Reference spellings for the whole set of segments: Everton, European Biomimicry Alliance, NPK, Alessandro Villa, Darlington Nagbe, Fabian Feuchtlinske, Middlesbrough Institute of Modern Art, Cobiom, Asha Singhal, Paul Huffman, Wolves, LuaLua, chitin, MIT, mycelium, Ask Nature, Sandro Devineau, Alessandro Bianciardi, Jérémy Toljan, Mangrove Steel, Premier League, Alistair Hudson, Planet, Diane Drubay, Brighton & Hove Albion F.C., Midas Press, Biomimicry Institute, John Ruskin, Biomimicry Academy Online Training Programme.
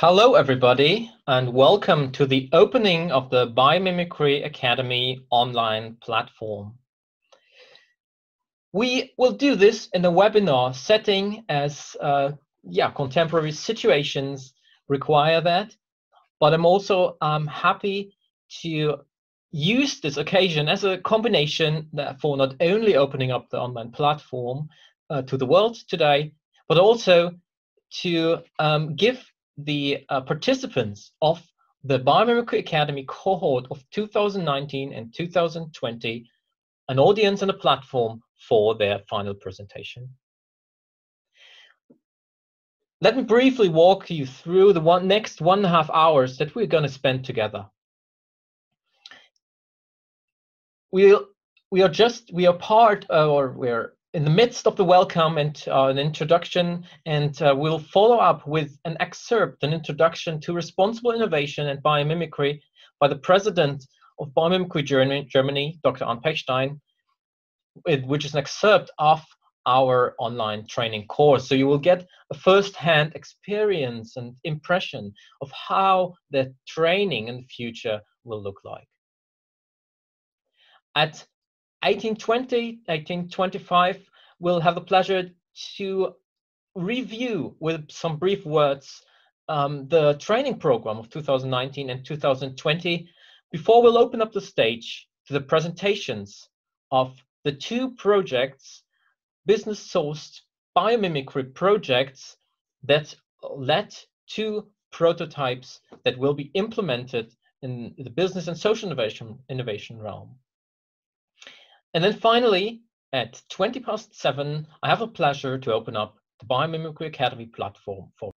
Hello everybody and welcome to the opening of the Biomimicry Academy online platform. We will do this in a webinar setting as contemporary situations require that, but I'm also happy to use this occasion as a combination for not only opening up the online platform to the world today, but also to give the participants of the Biomimicry Academy cohort of 2019 and 2020 an audience and a platform for their final presentation. Let me briefly walk you through the next 1.5 hours that we're going to spend together. We're in the midst of the welcome and an introduction, and we'll follow up with an excerpt, an introduction to responsible innovation and biomimicry by the president of Biomimicry Germany, Dr. Arndt Pechstein, which is an excerpt of our online training course. So you will get a first-hand experience and impression of how the training in the future will look like. At 1820, 1825, we'll have the pleasure to review with some brief words the training program of 2019 and 2020 before we'll open up the stage to the presentations of the two projects, business-sourced biomimicry projects that led to prototypes that will be implemented in the business and social innovation realm. And then finally, at 7:20, I have a pleasure to open up the Biomimicry Academy platform for.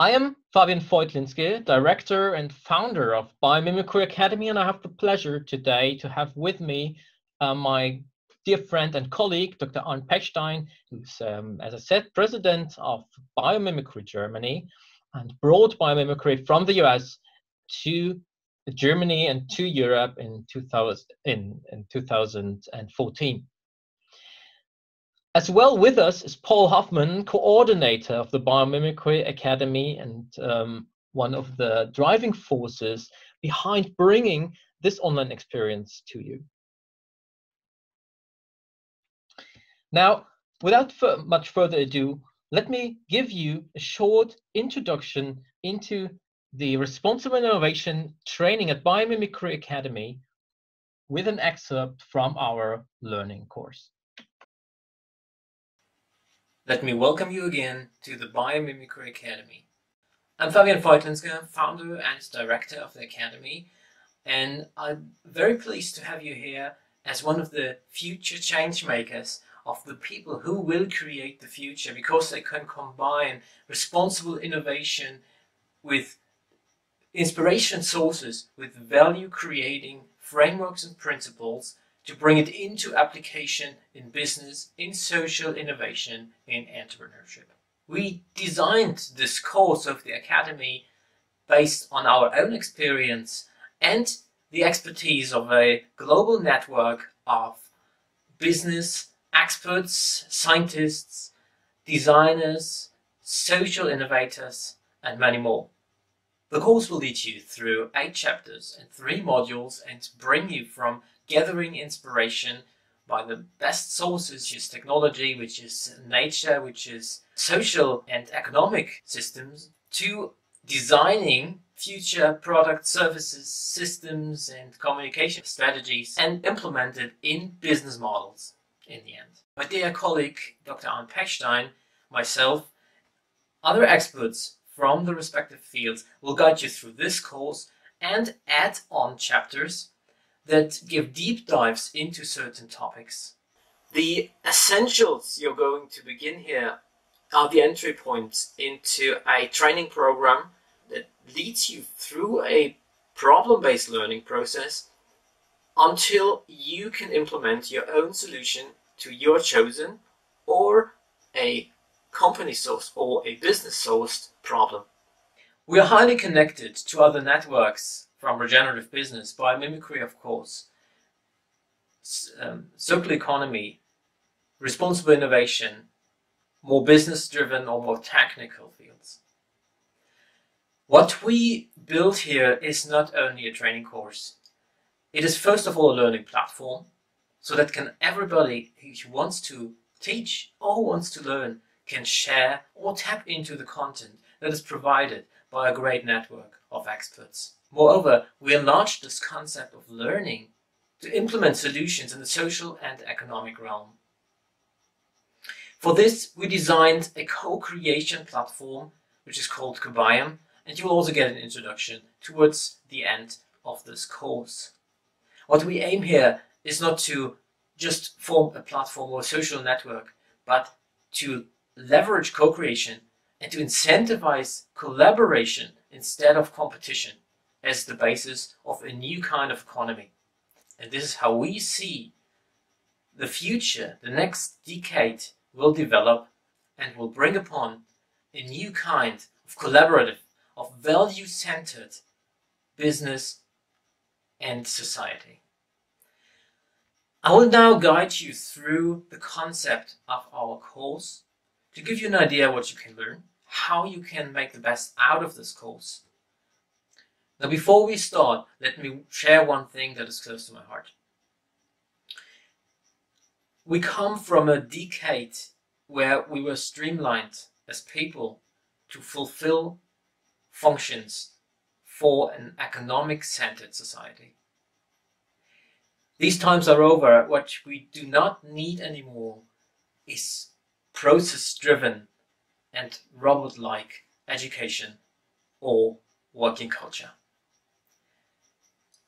I am Fabian Feuchtlinske, director and founder of Biomimicry Academy, and I have the pleasure today to have with me my dear friend and colleague, Dr. Arndt Pechstein, who's, as I said, president of Biomimicry Germany and brought biomimicry from the US to Germany and to Europe in 2014. As well with us is Paul Huffman, coordinator of the Biomimicry Academy and one of the driving forces behind bringing this online experience to you. Now, without much further ado, let me give you a short introduction into the Responsible Innovation Training at Biomimicry Academy with an excerpt from our learning course. Let me welcome you again to the Biomimicry Academy. I'm Fabian Feuchtlinske, founder and director of the Academy, and I'm very pleased to have you here as one of the future change makers of the people who will create the future, because they can combine responsible innovation with inspiration sources, with value-creating frameworks and principles to bring it into application in business, in social innovation, in entrepreneurship. We designed this course of the Academy based on our own experience and the expertise of a global network of business experts, scientists, designers, social innovators, and many more. The course will lead you through 8 chapters and 3 modules and bring you from gathering inspiration by the best sources, which is technology, which is nature, which is social and economic systems, to designing future product services, systems and communication strategies and implemented in business models in the end. My dear colleague, Dr. Arndt Pechstein, myself, other experts from the respective fields will guide you through this course and add on chapters that give deep dives into certain topics. The essentials you're going to begin here are the entry points into a training program that leads you through a problem-based learning process until you can implement your own solution to your chosen or a company-sourced or a business-sourced problem. We are highly connected to other networks from regenerative business, biomimicry of course, circular economy, responsible innovation, more business-driven or more technical fields. What we build here is not only a training course. It is first of all a learning platform, so that can everybody who wants to teach or wants to learn can share or tap into the content that is provided by a great network of experts. Moreover, we enlarge this concept of learning to implement solutions in the social and economic realm. For this, we designed a co-creation platform, which is called Cobiom, and you will also get an introduction towards the end of this course. What we aim here is not to just form a platform or a social network, but to leverage co-creation and to incentivize collaboration instead of competition as the basis of a new kind of economy. And this is how we see the future, the next decade, will develop and will bring upon a new kind of collaborative, of value-centered business and society. I will now guide you through the concept of our course to give you an idea what you can learn, how you can make the best out of this course. Now, before we start, let me share one thing that is close to my heart. We come from a decade where we were streamlined as people to fulfill functions for an economic-centered society. These times are over. What we do not need anymore is process-driven and robot-like education or working culture.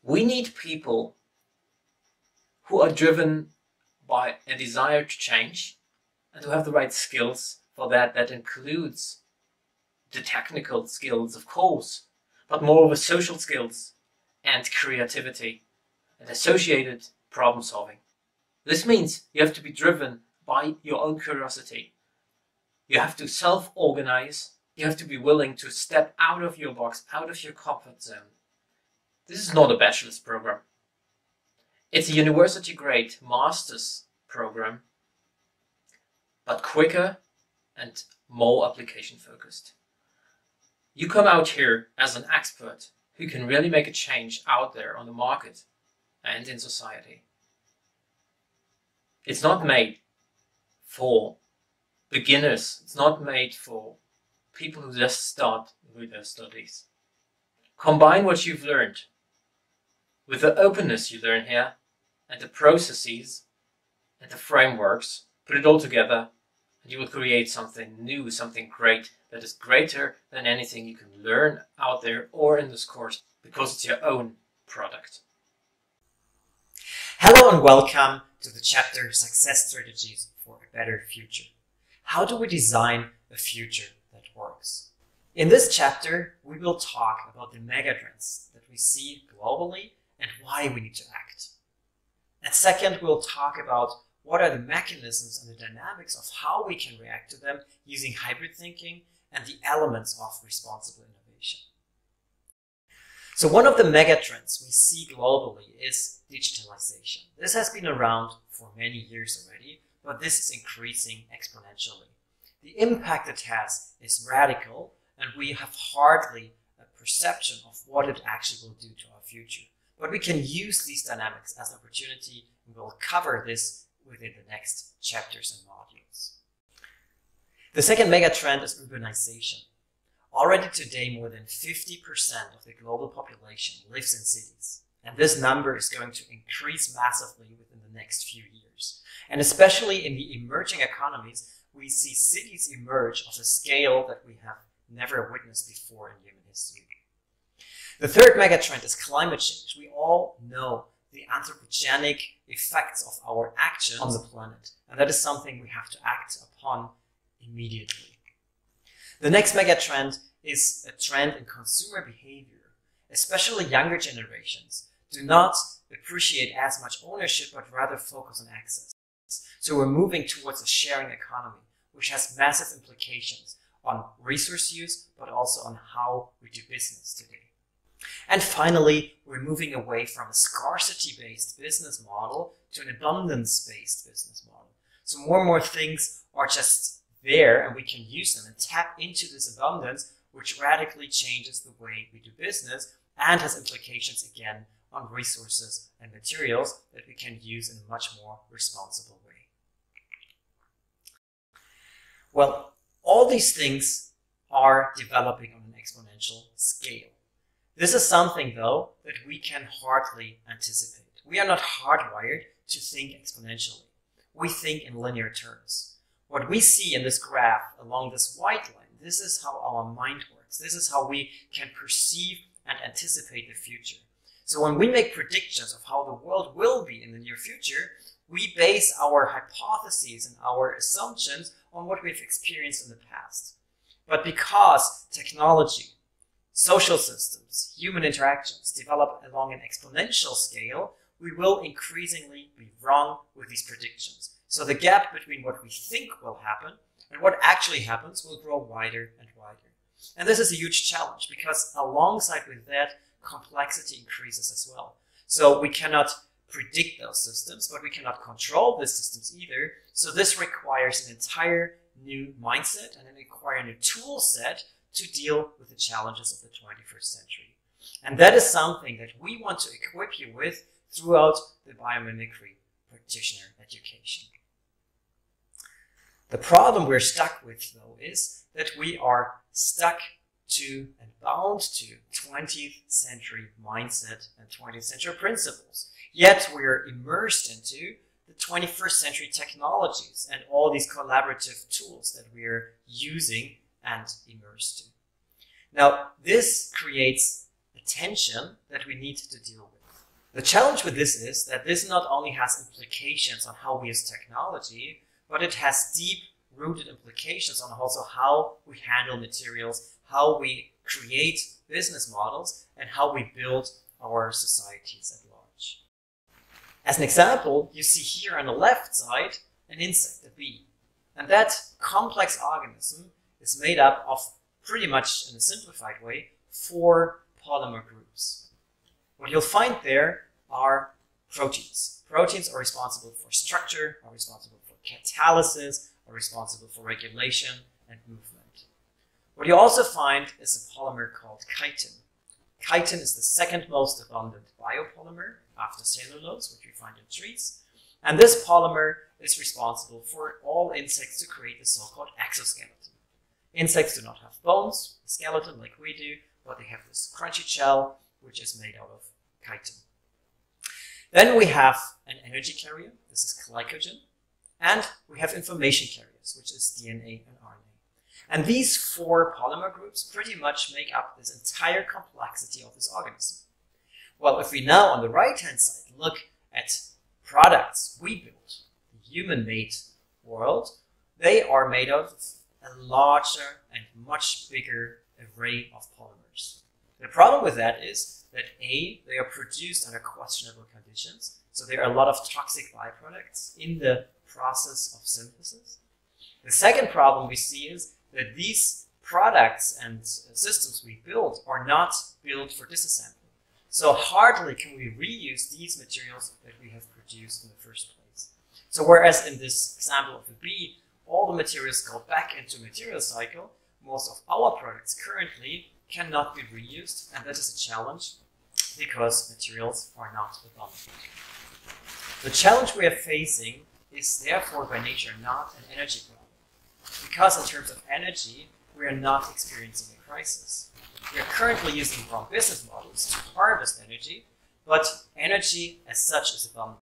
We need people who are driven by a desire to change and who have the right skills for that. That includes the technical skills, of course, but moreover social skills and creativity and associated problem solving. This means you have to be driven by your own curiosity. You have to self-organize. You have to be willing to step out of your box, out of your comfort zone. This is not a bachelor's program. It's a university-grade master's program, but quicker and more application-focused. You come out here as an expert who can really make a change out there on the market and in society. It's not made for beginners. It's not made for people who just start with their studies. Combine what you've learned with the openness you learn here and the processes and the frameworks, put it all together, and you will create something new, something great that is greater than anything you can learn out there or in this course, because it's your own product. Hello and welcome to the chapter Success Strategies for a Better Future. How do we design a future that works? In this chapter, we will talk about the megatrends that we see globally and why we need to act. And second, we'll talk about what are the mechanisms and the dynamics of how we can react to them using hybrid thinking and the elements of responsible innovation. So one of the megatrends we see globally is digitalization. This has been around for many years already, but this is increasing exponentially. The impact it has is radical, and we have hardly a perception of what it actually will do to our future. But we can use these dynamics as an opportunity, and we'll cover this within the next chapters and modules. The second megatrend is urbanization. Already today, more than 50% of the global population lives in cities, and this number is going to increase massively within the next few years. And especially in the emerging economies, we see cities emerge of a scale that we have never witnessed before in human history. The third megatrend is climate change. We all know the anthropogenic effects of our actions on the planet, and that is something we have to act upon immediately. The next megatrend is a trend in consumer behavior. Especially younger generations do not appreciate as much ownership, but rather focus on access. So we're moving towards a sharing economy, which has massive implications on resource use, but also on how we do business today. And finally, we're moving away from a scarcity-based business model to an abundance-based business model. So more and more things are just there, and we can use them and tap into this abundance, which radically changes the way we do business and has implications again on resources and materials that we can use in a much more responsible way. Well, all these things are developing on an exponential scale. This is something, though, that we can hardly anticipate. We are not hardwired to think exponentially. We think in linear terms. What we see in this graph along this white line, this is how our mind works. This is how we can perceive and anticipate the future. So when we make predictions of how the world will be in the near future, we base our hypotheses and our assumptions on what we've experienced in the past. But because technology, social systems, human interactions develop along an exponential scale, we will increasingly be wrong with these predictions. So the gap between what we think will happen and what actually happens will grow wider and wider. And this is a huge challenge because alongside with that, complexity increases as well. So we cannot predict those systems, but we cannot control the systems either. So this requires an entire new mindset and an entire new tool set to deal with the challenges of the 21st century. And that is something that we want to equip you with throughout the biomimicry practitioner education. The problem we're stuck with, though, is that we are stuck to and bound to 20th century mindset and 20th century principles. Yet we're immersed into the 21st century technologies and all these collaborative tools that we're using and immersed in. Now, this creates a tension that we need to deal with. The challenge with this is that this not only has implications on how we use technology, but it has deep-rooted implications on also how we handle materials, how we create business models, and how we build our societies at large. As an example, you see here on the left side an insect, a bee. And that complex organism is made up of, pretty much in a simplified way, 4 polymer groups. What you'll find there are proteins. Proteins are responsible for structure, are responsible for catalysis, are responsible for regulation and movement. What you also find is a polymer called chitin. Chitin is the second most abundant biopolymer after cellulose, which we find in trees. And this polymer is responsible for all insects to create the so-called exoskeleton. Insects do not have bones, a skeleton like we do, but they have this crunchy shell, which is made out of chitin. Then we have an energy carrier, this is glycogen, and we have information carriers, which is DNA and RNA. And these 4 polymer groups pretty much make up this entire complexity of this organism. Well, if we now on the right-hand side look at products we build, the human-made world, they are made of a larger and much bigger array of polymers. The problem with that is that A, they are produced under questionable conditions, so there are a lot of toxic byproducts in the process of synthesis. The second problem we see is that these products and systems we build are not built for disassembly. So hardly can we reuse these materials that we have produced in the first place. So whereas in this example of the bee, all the materials go back into material cycle, most of our products currently cannot be reused, and that is a challenge because materials are not abundant. The challenge we are facing is therefore by nature not an energy problem. Because in terms of energy, we are not experiencing a crisis. We are currently using wrong business models to harvest energy, but energy as such is abundant.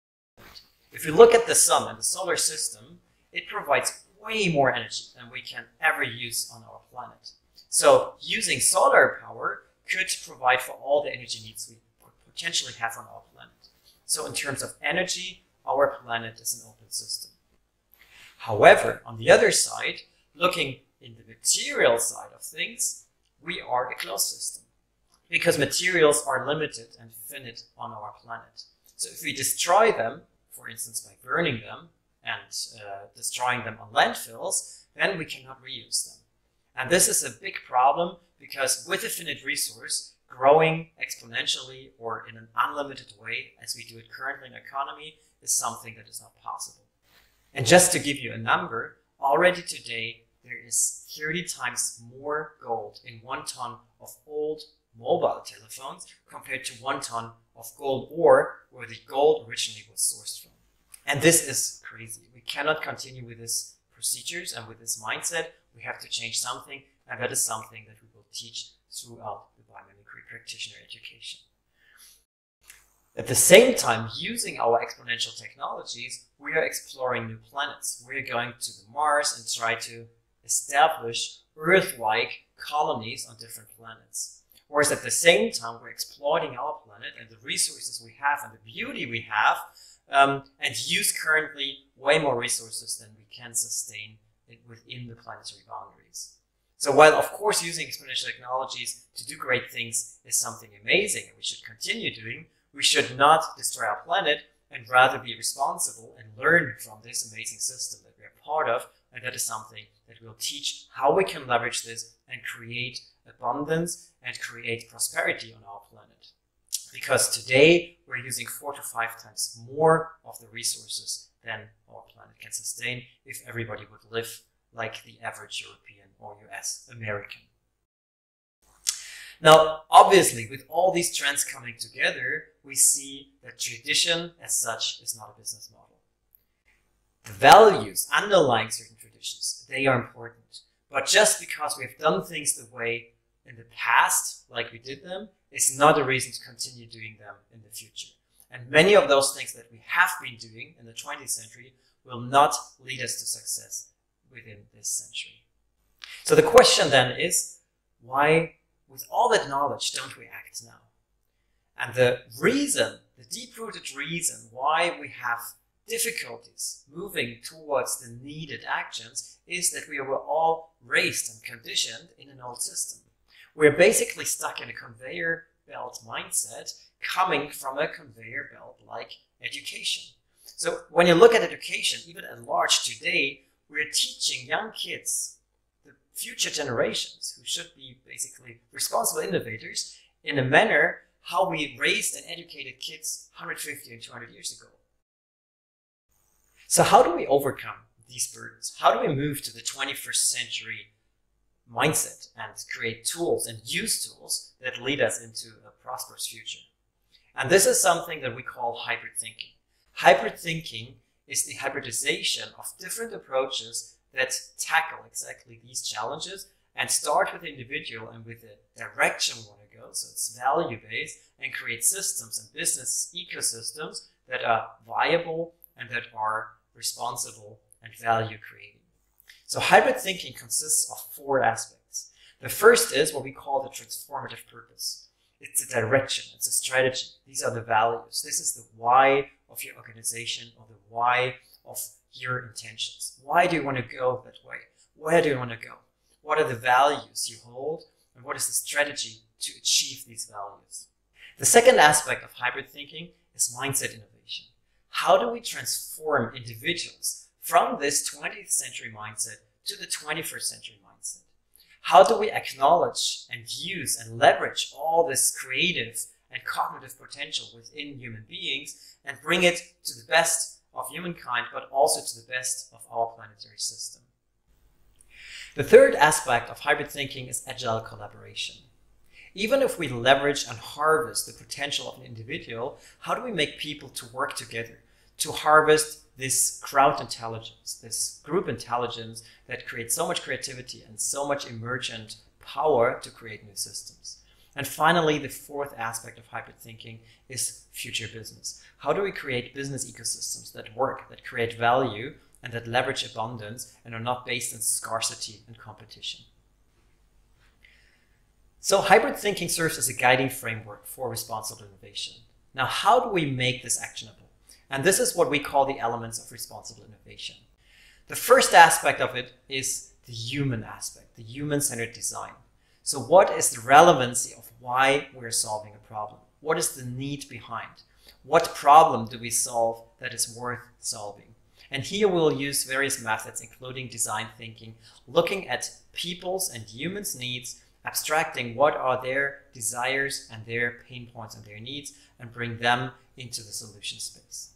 If we look at the sun and the solar system, it provides way more energy than we can ever use on our planet. So using solar power could provide for all the energy needs we potentially have on our planet. So in terms of energy, our planet is an open system. However, on the other side, looking in the material side of things, we are a closed system because materials are limited and finite on our planet. So if we destroy them, for instance, by burning them and destroying them on landfills, then we cannot reuse them. And this is a big problem because with a finite resource growing exponentially or in an unlimited way, as we do it currently in economy, is something that is not possible. And just to give you a number, already today, there is 30 times more gold in 1 ton of old mobile telephones compared to 1 ton of gold ore where the gold originally was sourced from. And this is crazy. We cannot continue with these procedures and with this mindset. We have to change something, and that is something that we will teach throughout the biomimicry practitioner education. At the same time, using our exponential technologies, we are exploring new planets. We are going to Mars and try to establish Earth-like colonies on different planets. Whereas at the same time, we're exploiting our planet and the resources we have and the beauty we have, and use currently way more resources than we can sustain within the planetary boundaries. So while, of course, using exponential technologies to do great things is something amazing and we should continue doing, we should not destroy our planet and rather be responsible and learn from this amazing system that we are part of. And that is something that will teach how we can leverage this and create abundance and create prosperity on our planet. Because today we're using 4 to 5 times more of the resources than our planet can sustain if everybody would live like the average European or US American. Now, obviously, with all these trends coming together, we see that tradition as such is not a business model. The values underlying certain traditions, they are important. But just because we have done things the way in the past, like we did them, is not a reason to continue doing them in the future. And many of those things that we have been doing in the 20th century will not lead us to success within this century. So the question then is, why, with all that knowledge, don't we act now? And the reason, the deep-rooted reason why we have difficulties moving towards the needed actions is that we were all raised and conditioned in an old system. We're basically stuck in a conveyor belt mindset coming from a conveyor belt like education. So when you look at education, even at large today, we're teaching young kids, the future generations who should be basically responsible innovators, in a manner how we raised and educated kids 150 and 200 years ago. So how do we overcome these burdens? How do we move to the 21st century mindset and create tools and use tools that lead us into a prosperous future? And this is something that we call hybrid thinking. Hybrid thinking is the hybridization of different approaches that tackle exactly these challenges and start with the individual and with the direction we want to go. So it's value-based and create systems and business ecosystems that are viable and that are responsible and value-creating. So hybrid thinking consists of 4 aspects. The first is what we call the transformative purpose. It's a direction, it's a strategy. These are the values. This is the why of your organization or the why of your intentions. Why do you want to go that way? Where do you want to go? What are the values you hold? And what is the strategy to achieve these values? The second aspect of hybrid thinking is mindset innovation. How do we transform individuals from this 20th century mindset to the 21st century mindset? How do we acknowledge and use and leverage all this creative and cognitive potential within human beings and bring it to the best of humankind, but also to the best of our planetary system? The third aspect of hybrid thinking is agile collaboration. Even if we leverage and harvest the potential of an individual, how do we make people to work together, to harvest this crowd intelligence, this group intelligence that creates so much creativity and so much emergent power to create new systems? And finally, the fourth aspect of hybrid thinking is future business. How do we create business ecosystems that work, that create value, and that leverage abundance and are not based on scarcity and competition? So hybrid thinking serves as a guiding framework for responsible innovation. Now, how do we make this actionable? And this is what we call the elements of responsible innovation. The first aspect of it is the human aspect, the human-centered design. So what is the relevancy of why we're solving a problem? What is the need behind? What problem do we solve that is worth solving? And here we'll use various methods, including design thinking, looking at people's and humans' needs, abstracting what are their desires and their pain points and their needs, and bring them into the solution space.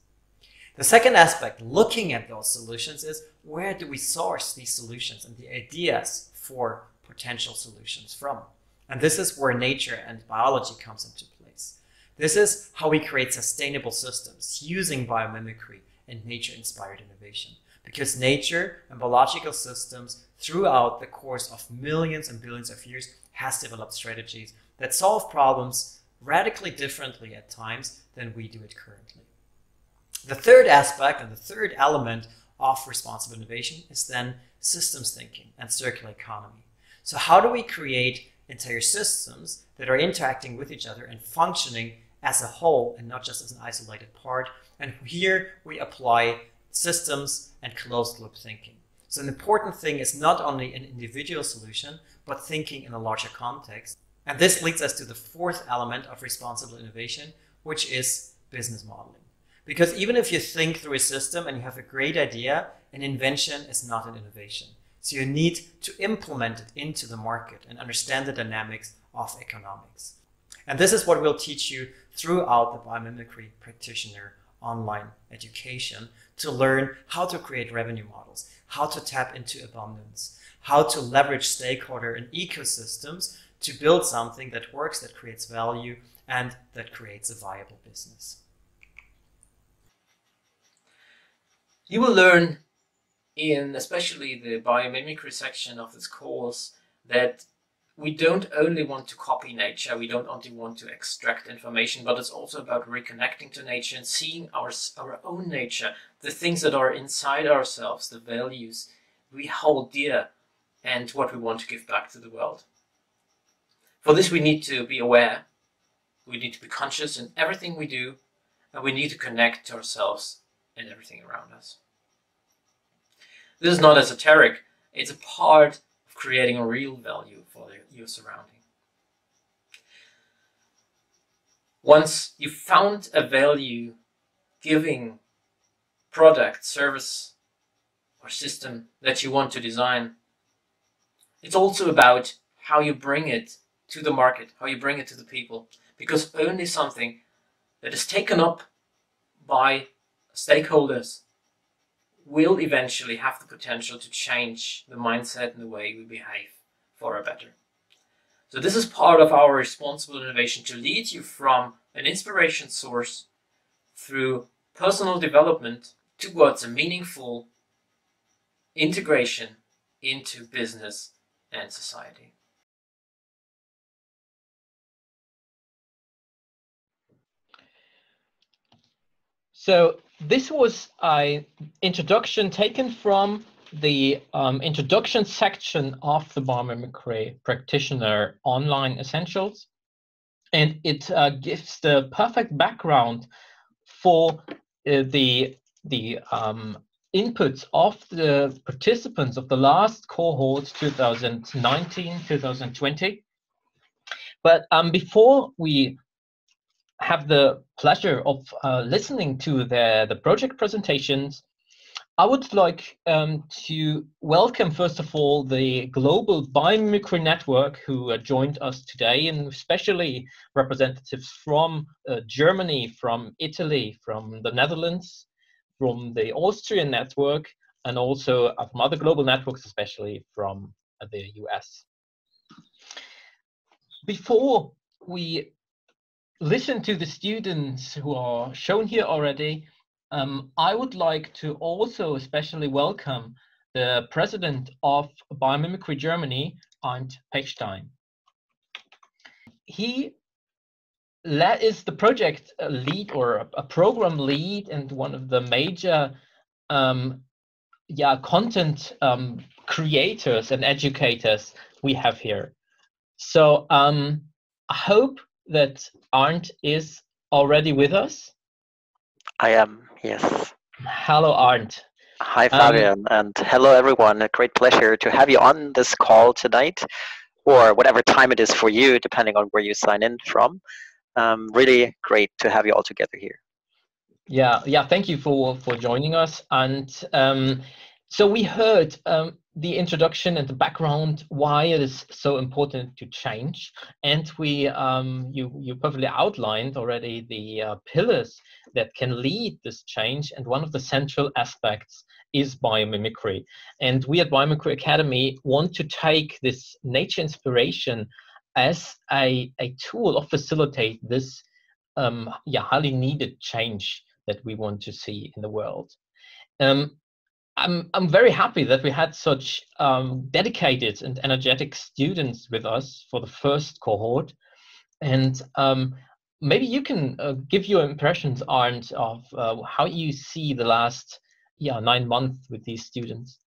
The second aspect, looking at those solutions, is where do we source these solutions and the ideas for potential solutions from? And this is where nature and biology comes into place. This is how we create sustainable systems using biomimicry and nature-inspired innovation. Because nature and biological systems throughout the course of millions and billions of years has developed strategies that solve problems radically differently at times than we do it currently. The third aspect and the third element of responsible innovation is then systems thinking and circular economy. So how do we create entire systems that are interacting with each other and functioning as a whole and not just as an isolated part? And here we apply systems and closed loop thinking. So an important thing is not only an individual solution, but thinking in a larger context. And this leads us to the fourth element of responsible innovation, which is business modeling. Because even if you think through a system and you have a great idea, an invention is not an innovation. So you need to implement it into the market and understand the dynamics of economics. And this is what we'll teach you throughout the Biomimicry Practitioner Online Education, to learn how to create revenue models, how to tap into abundance, how to leverage stakeholder and ecosystems to build something that works, that creates value, and that creates a viable business. You will learn in especially the biomimicry section of this course that we don't only want to copy nature, we don't only want to extract information, but it's also about reconnecting to nature and seeing our own nature, the things that are inside ourselves, the values we hold dear and what we want to give back to the world. For this we need to be aware, we need to be conscious in everything we do, and we need to connect to ourselves and everything around us. This is not esoteric, it's a part of creating a real value for your surrounding. Once you've found a value giving product, service or system that you want to design, it's also about how you bring it to the market, how you bring it to the people, because only something that is taken up by stakeholders will eventually have the potential to change the mindset and the way we behave for a better. So this is part of our responsible innovation, to lead you from an inspiration source through personal development towards a meaningful integration into business and society. So this was an introduction taken from the introduction section of the Biomimicry Practitioner Online Essentials. And it gives the perfect background for the inputs of the participants of the last cohort, 2019-2020. But before we have the pleasure of listening to the project presentations, I would like to welcome, first of all, the Global Biomimicry Network who joined us today, and especially representatives from Germany, from Italy, from the Netherlands, from the Austrian network, and also from other global networks, especially from the US. Before we listen to the students who are shown here already, I would like to also especially welcome the president of Biomimicry Germany, Arndt Pechstein. He is the project lead or a program lead and one of the major content creators and educators we have here. So I hope that Arndt is already with us. I am, yes. Hello, Arndt. Hi, Fabian, and hello, everyone. A great pleasure to have you on this call tonight, or whatever time it is for you, depending on where you sign in from. Really great to have you all together here. Yeah, thank you for joining us. And so we heard the introduction and the background why it is so important to change, and we you perfectly outlined already the pillars that can lead this change, and one of the central aspects is biomimicry. And we at Biomimicry Academy want to take this nature inspiration as a tool of facilitate this highly needed change that we want to see in the world. I'm very happy that we had such dedicated and energetic students with us for the first cohort. And maybe you can give your impressions, Arndt, of how you see the last 9 months with these students.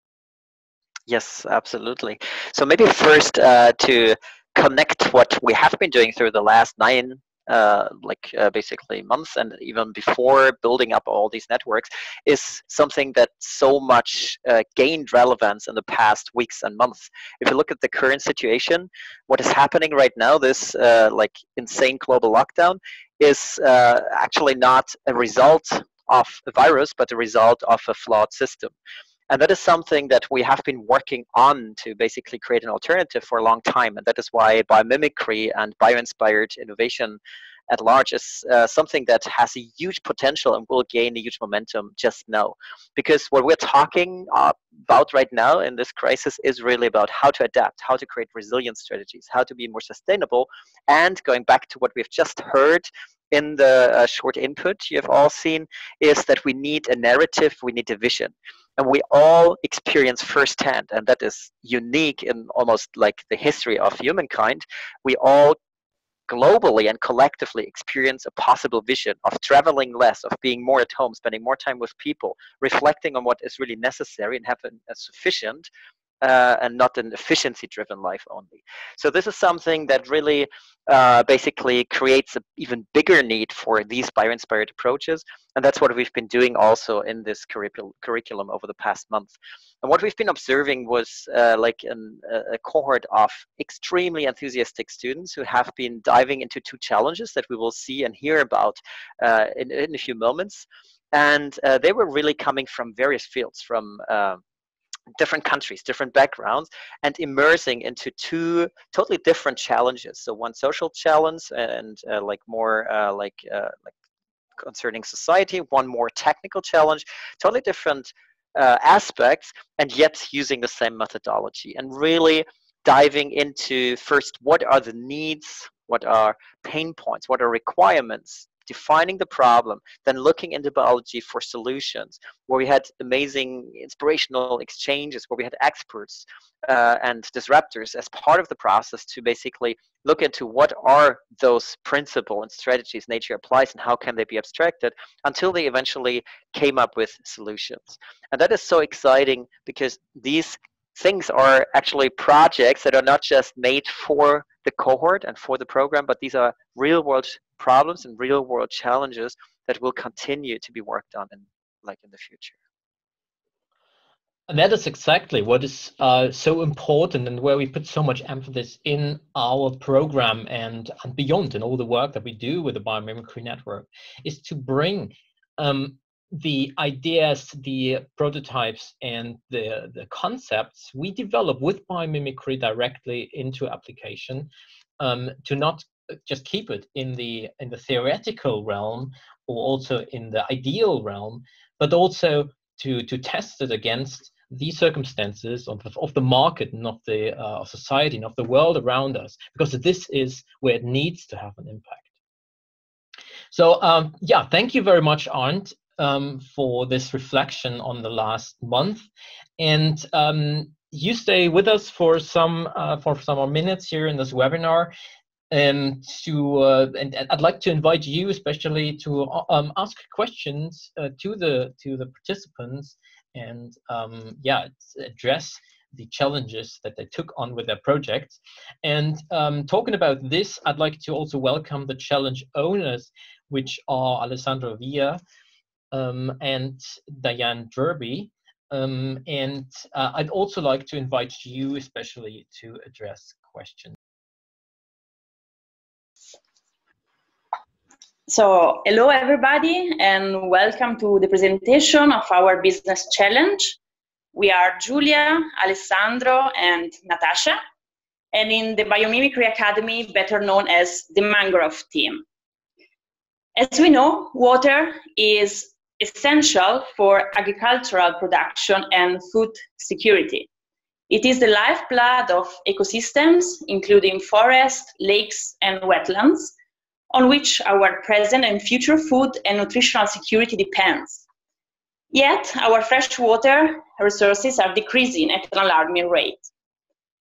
Yes, absolutely. So maybe first to connect what we have been doing through the last basically months and even before, building up all these networks is something that so much gained relevance in the past weeks and months. If you look at the current situation, what is happening right now, this insane global lockdown is actually not a result of a virus, but a result of a flawed system. And that is something that we have been working on to basically create an alternative for a long time. And that is why biomimicry and bio-inspired innovation at large is something that has a huge potential and will gain a huge momentum just now. Because what we're talking about right now in this crisis is really about how to adapt, how to create resilience strategies, how to be more sustainable. And going back to what we've just heard, in the short input you've all seen, is that we need a narrative, we need a vision. And we all experience firsthand, and that is unique in almost like the history of humankind, we all globally and collectively experience a possible vision of traveling less, of being more at home, spending more time with people, reflecting on what is really necessary and have a sufficient and not an efficiency-driven life only. So this is something that really basically creates an even bigger need for these bio-inspired approaches, and that's what we've been doing also in this curriculum over the past month. And what we've been observing was a cohort of extremely enthusiastic students who have been diving into two challenges that we will see and hear about in a few moments. And they were really coming from various fields, from different countries, different backgrounds, and immersing into two totally different challenges. So one social challenge and concerning society, one more technical challenge, totally different aspects, and yet using the same methodology and really diving into first, what are the needs, what are pain points, what are requirements, defining the problem, then looking into biology for solutions, where we had amazing inspirational exchanges, where we had experts and disruptors as part of the process to basically look into what are those principles and strategies nature applies and how can they be abstracted, until they eventually came up with solutions. And that is so exciting because these things are actually projects that are not just made for the cohort and for the program, but these are real-world problems and real-world challenges that will continue to be worked on in the future. And that is exactly what is so important and where we put so much emphasis in our program and beyond in all the work that we do with the Biomimicry Network, is to bring the ideas, the prototypes, and the concepts we develop with biomimicry directly into application, to not just keep it in the theoretical realm or also in the ideal realm, but also to test it against the circumstances of the market and of the society and of the world around us, because this is where it needs to have an impact. So thank you very much, Arndt, for this reflection on the last month, and you stay with us for some more minutes here in this webinar. And I'd like to invite you especially to ask questions to the participants and address the challenges that they took on with their projects. And talking about this, I'd like to also welcome the challenge owners, which are Alessandro Villa and Diane Drubay. And I'd also like to invite you especially to address questions. So, hello everybody and welcome to the presentation of our business challenge. We are Julia, Alessandro, and Natasha, and in the Biomimicry Academy, better known as the Mangrove team. As we know, water is essential for agricultural production and food security. It is the lifeblood of ecosystems, including forests, lakes, and wetlands, on which our present and future food and nutritional security depends. Yet, our freshwater resources are decreasing at an alarming rate.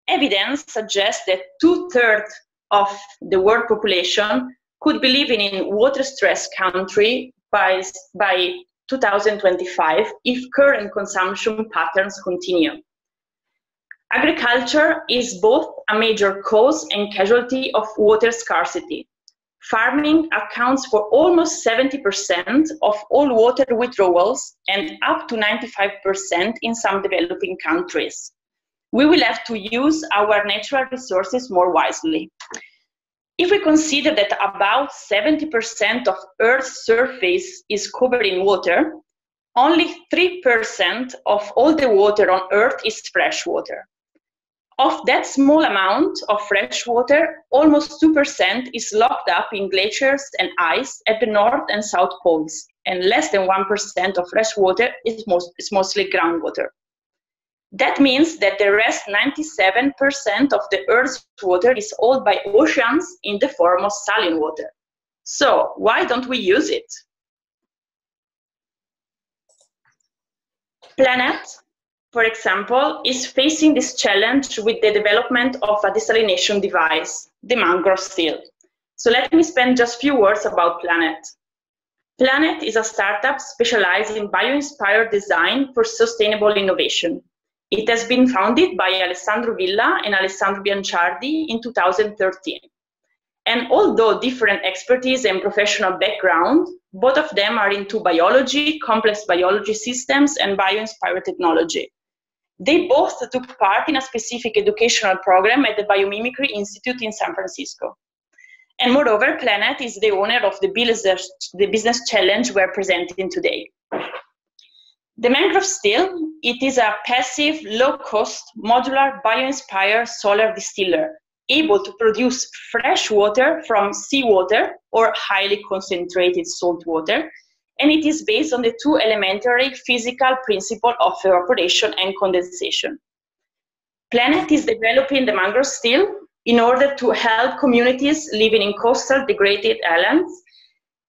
Evidence suggests that 2/3 of the world population could be living in water-stressed countries by 2025 if current consumption patterns continue. Agriculture is both a major cause and casualty of water scarcity. Farming accounts for almost 70% of all water withdrawals and up to 95% in some developing countries. We will have to use our natural resources more wisely. If we consider that about 70% of Earth's surface is covered in water, only 3% of all the water on Earth is fresh water. Of that small amount of fresh water, almost 2% is locked up in glaciers and ice at the North and South Poles, and less than 1% of fresh water is mostly groundwater. That means that the rest 97% of the Earth's water is held by oceans in the form of saline water. So, why don't we use it? Planet, for example, is facing this challenge with the development of a desalination device, the Mangrove Steel. So let me spend just a few words about Planet. Planet is a startup specialized in bio-inspired design for sustainable innovation. It has been founded by Alessandro Villa and Alessandro Bianciardi in 2013. And although different expertise and professional background, both of them are into biology, complex biology systems, and bio-inspired technology. They both took part in a specific educational program at the Biomimicry Institute in San Francisco. And moreover, Planet is the owner of the business challenge we're presenting today. The Mangrove Steel, it is a passive, low-cost, modular, bio-inspired solar distiller, able to produce fresh water from seawater or highly concentrated salt water, and it is based on the two elementary physical principles of evaporation and condensation. Planet is developing the Mangrove Steel in order to help communities living in coastal degraded islands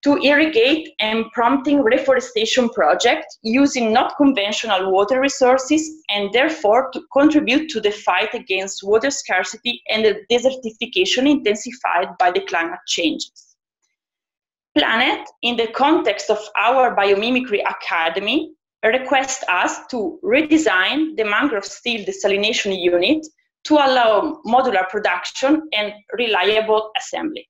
to irrigate and prompting reforestation projects using not conventional water resources, and therefore to contribute to the fight against water scarcity and the desertification intensified by the climate changes. Planet, in the context of our Biomimicry Academy, requests us to redesign the Mangrove Steel desalination unit to allow modular production and reliable assembly.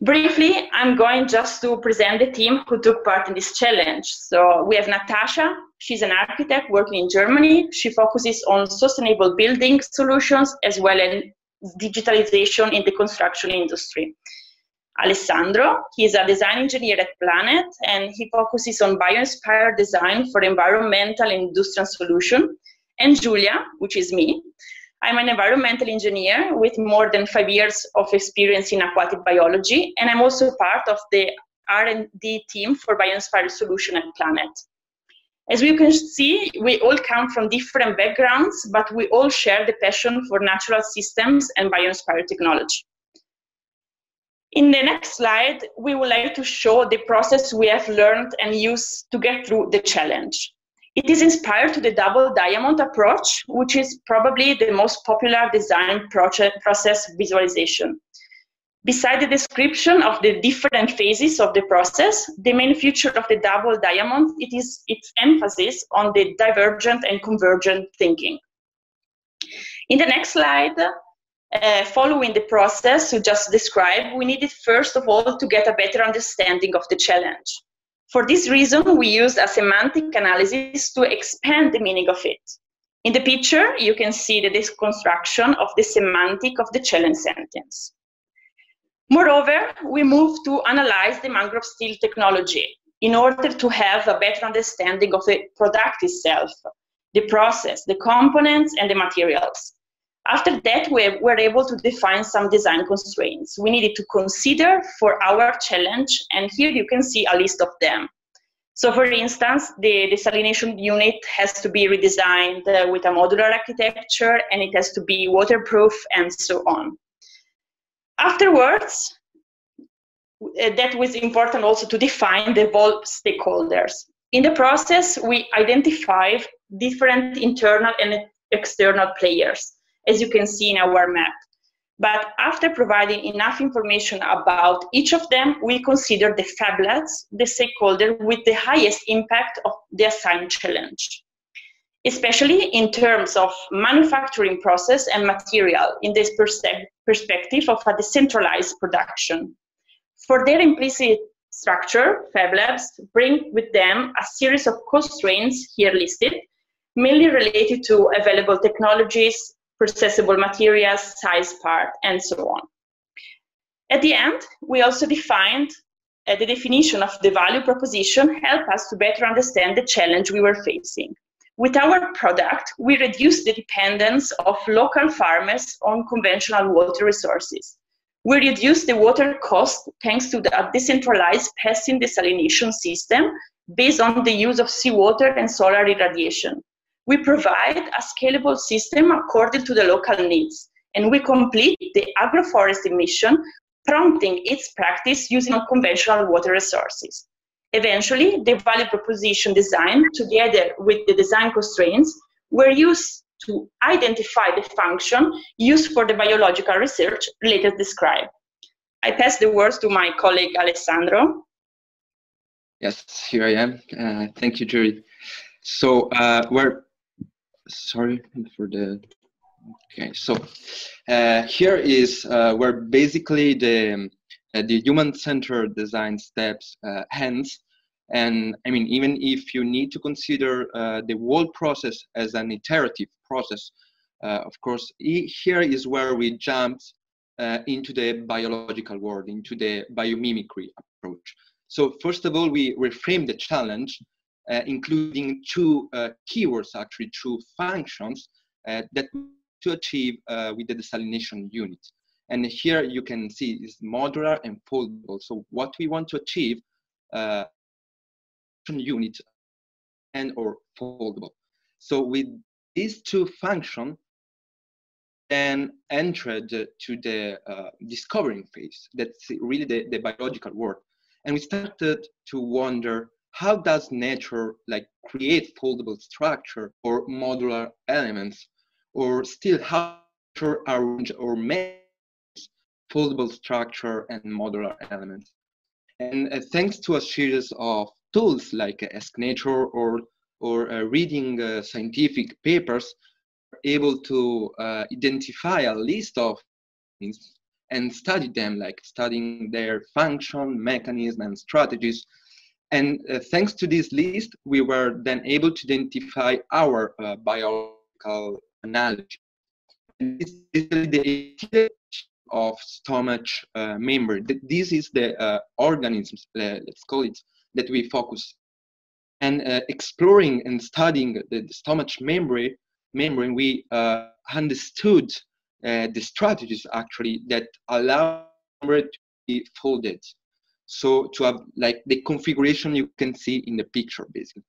Briefly, I'm going just to present the team who took part in this challenge. So we have Natasha, she's an architect working in Germany. She focuses on sustainable building solutions as well as digitalization in the construction industry. Alessandro, he's a design engineer at Planet, and he focuses on bio-inspired design for environmental and industrial solution. And Julia, which is me, I'm an environmental engineer with more than 5 years of experience in aquatic biology, and I'm also part of the R&D team for Bioinspired Solution at Planet. As you can see, we all come from different backgrounds, but we all share the passion for natural systems and bioinspired technology. In the next slide, we would like to show the process we have learned and used to get through the challenge. It is inspired to the double diamond approach, which is probably the most popular design process visualization. Besides the description of the different phases of the process, the main feature of the double diamond is its emphasis on the divergent and convergent thinking. In the next slide, following the process you just described, we needed first of all to get a better understanding of the challenge. For this reason, we used a semantic analysis to expand the meaning of it. In the picture, you can see the deconstruction of the semantic of the challenge sentence. Moreover, we moved to analyze the Mangrove Steel technology in order to have a better understanding of the product itself, the process, the components, and the materials. After that, we were able to define some design constraints we needed to consider for our challenge, and here you can see a list of them. So, for instance, the desalination unit has to be redesigned with a modular architecture, and it has to be waterproof, and so on. Afterwards, that was important also to define the involved stakeholders. In the process, we identified different internal and external players, as you can see in our map. But after providing enough information about each of them, we consider the fablets, the stakeholder with the highest impact of the assigned challenge, especially in terms of manufacturing process and material in this perspective of a decentralized production. For their implicit structure, fablabs bring with them a series of constraints here listed, mainly related to available technologies, processable materials, size part, and so on. At the end, we also defined the definition of the value proposition help us to better understand the challenge we were facing. With our product, we reduced the dependence of local farmers on conventional water resources. We reduced the water cost thanks to the decentralized Pecin desalination system based on the use of seawater and solar irradiation. We provide a scalable system according to the local needs, and we complete the agroforestry mission, prompting its practice using unconventional water resources. Eventually, the value proposition design, together with the design constraints, were used to identify the function used for the biological research later described. I pass the words to my colleague Alessandro. Yes, here I am. Thank you, Julie. So we're sorry for the, okay, so here is where basically the human-centered design steps ends. And I mean, even if you need to consider the whole process as an iterative process, of course, here is where we jumped into the biological world, into the biomimicry approach. So first of all, we reframe the challenge, including two keywords, actually two functions that to achieve with the desalination unit. And here you can see is modular and foldable. So what we want to achieve unit and or foldable. So with these two functions, then entered to the discovering phase. That's really the biological world. And we started to wonder, how does nature create foldable structure or modular elements, or still how to arrange or make foldable structure and modular elements? And thanks to a series of tools like Ask Nature or reading scientific papers, able to identify a list of things and study them, like studying their function, mechanism, and strategies. And thanks to this list, we were then able to identify our biological analogy. And this is the of stomach member. This is the organisms, let's call it, that we focus. And exploring and studying the stomach membrane, we understood the strategies actually that allow membrane to be folded. So to have the configuration you can see in the picture, basically.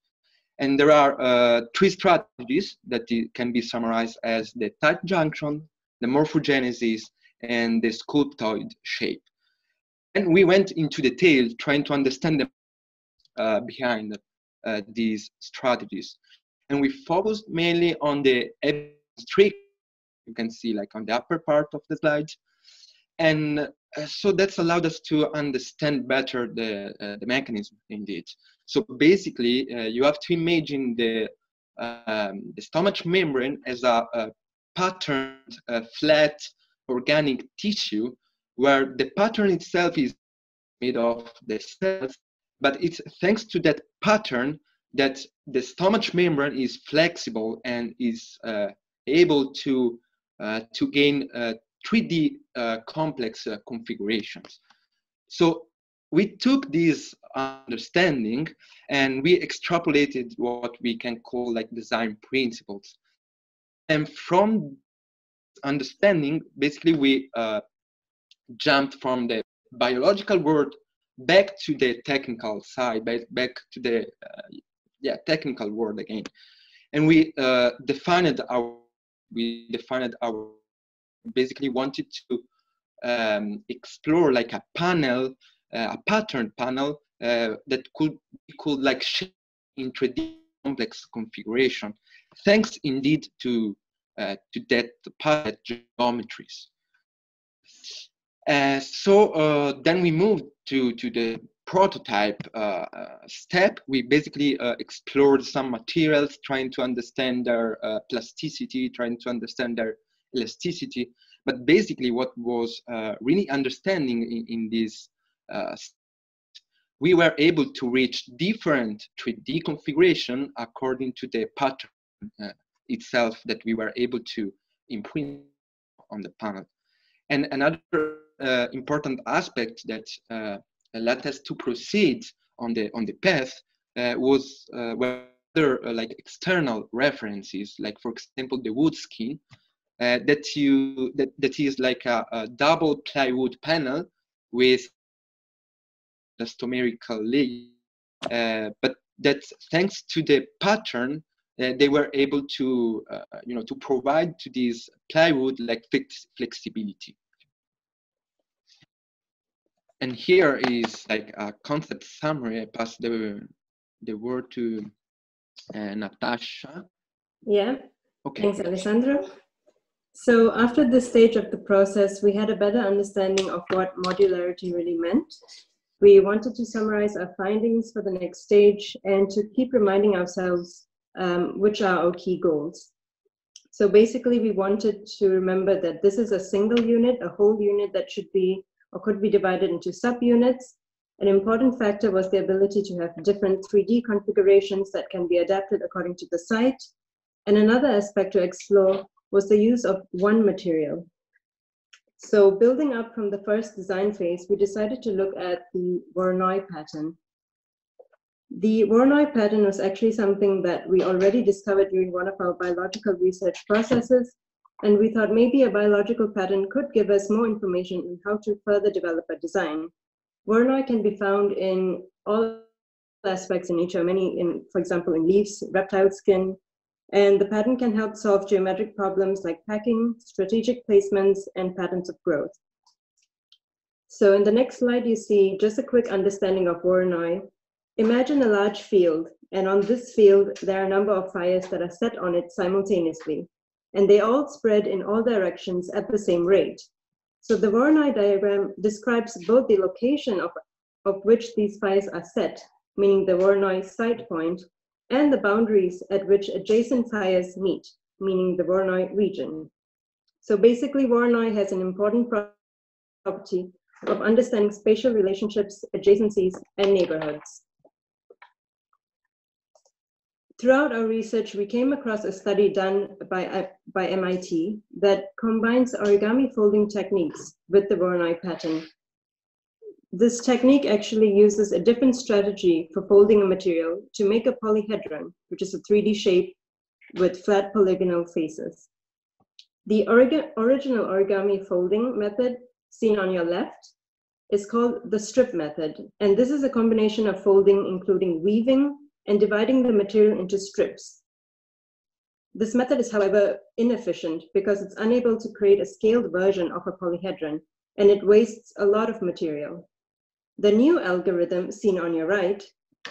And there are three strategies that can be summarized as the tight junction, the morphogenesis, and the sculptoid shape. And we went into detail trying to understand the behind these strategies. And we focused mainly on the epistrict, you can see on the upper part of the slide. And so that's allowed us to understand better the mechanism indeed. So basically, you have to imagine the stomach membrane as a patterned, flat, organic tissue where the pattern itself is made of the cells, but it's thanks to that pattern that the stomach membrane is flexible and is able to gain 3D complex configurations. So we took this understanding and we extrapolated what we can call like design principles. And from understanding, basically we jumped from the biological world back to the technical side, back to the technical world again. And we defined our, basically wanted to explore like a panel, a pattern panel that could like shape into a complex configuration, thanks indeed to that pattern geometries. Then we moved to the prototype step. We basically explored some materials, trying to understand their plasticity, trying to understand their elasticity. But basically what was really understanding in this, we were able to reach different 3D configuration according to the pattern itself that we were able to imprint on the panel. And another important aspect that led us to proceed on the path was whether like external references, like for example the wood skin that is like a double plywood panel with elastomeric layer, but that's thanks to the pattern they were able to to provide to this plywood like flexibility. And here is like a concept summary. I pass the word to Natasha. Yeah. Okay. Thanks, Alessandro. So after this stage of the process, we had a better understanding of what modularity really meant. We wanted to summarize our findings for the next stage and to keep reminding ourselves which are our key goals. So basically, we wanted to remember that this is a single unit, a whole unit that should be or could be divided into subunits. An important factor was the ability to have different 3D configurations that can be adapted according to the site. And another aspect to explore was the use of one material. So building up from the first design phase, we decided to look at the Voronoi pattern. The Voronoi pattern was actually something that we already discovered during one of our biological research processes, and we thought maybe a biological pattern could give us more information on how to further develop a design. Voronoi can be found in all aspects in nature, many in, for example, in leaves, reptile skin, and the pattern can help solve geometric problems like packing, strategic placements, and patterns of growth. So in the next slide, you see just a quick understanding of Voronoi. Imagine a large field, and on this field, there are a number of fires that are set on it simultaneously, and they all spread in all directions at the same rate. So the Voronoi diagram describes both the location of which these fires are set, meaning the Voronoi site point, and the boundaries at which adjacent fires meet, meaning the Voronoi region. So basically, Voronoi has an important property of understanding spatial relationships, adjacencies, and neighborhoods. Throughout our research, we came across a study done by MIT that combines origami folding techniques with the Voronoi pattern. This technique actually uses a different strategy for folding a material to make a polyhedron, which is a 3D shape with flat polygonal faces. The original origami folding method seen on your left is called the strip method, and this is a combination of folding, including weaving, and dividing the material into strips. This method is, however, inefficient because it's unable to create a scaled version of a polyhedron, and it wastes a lot of material. The new algorithm, seen on your right,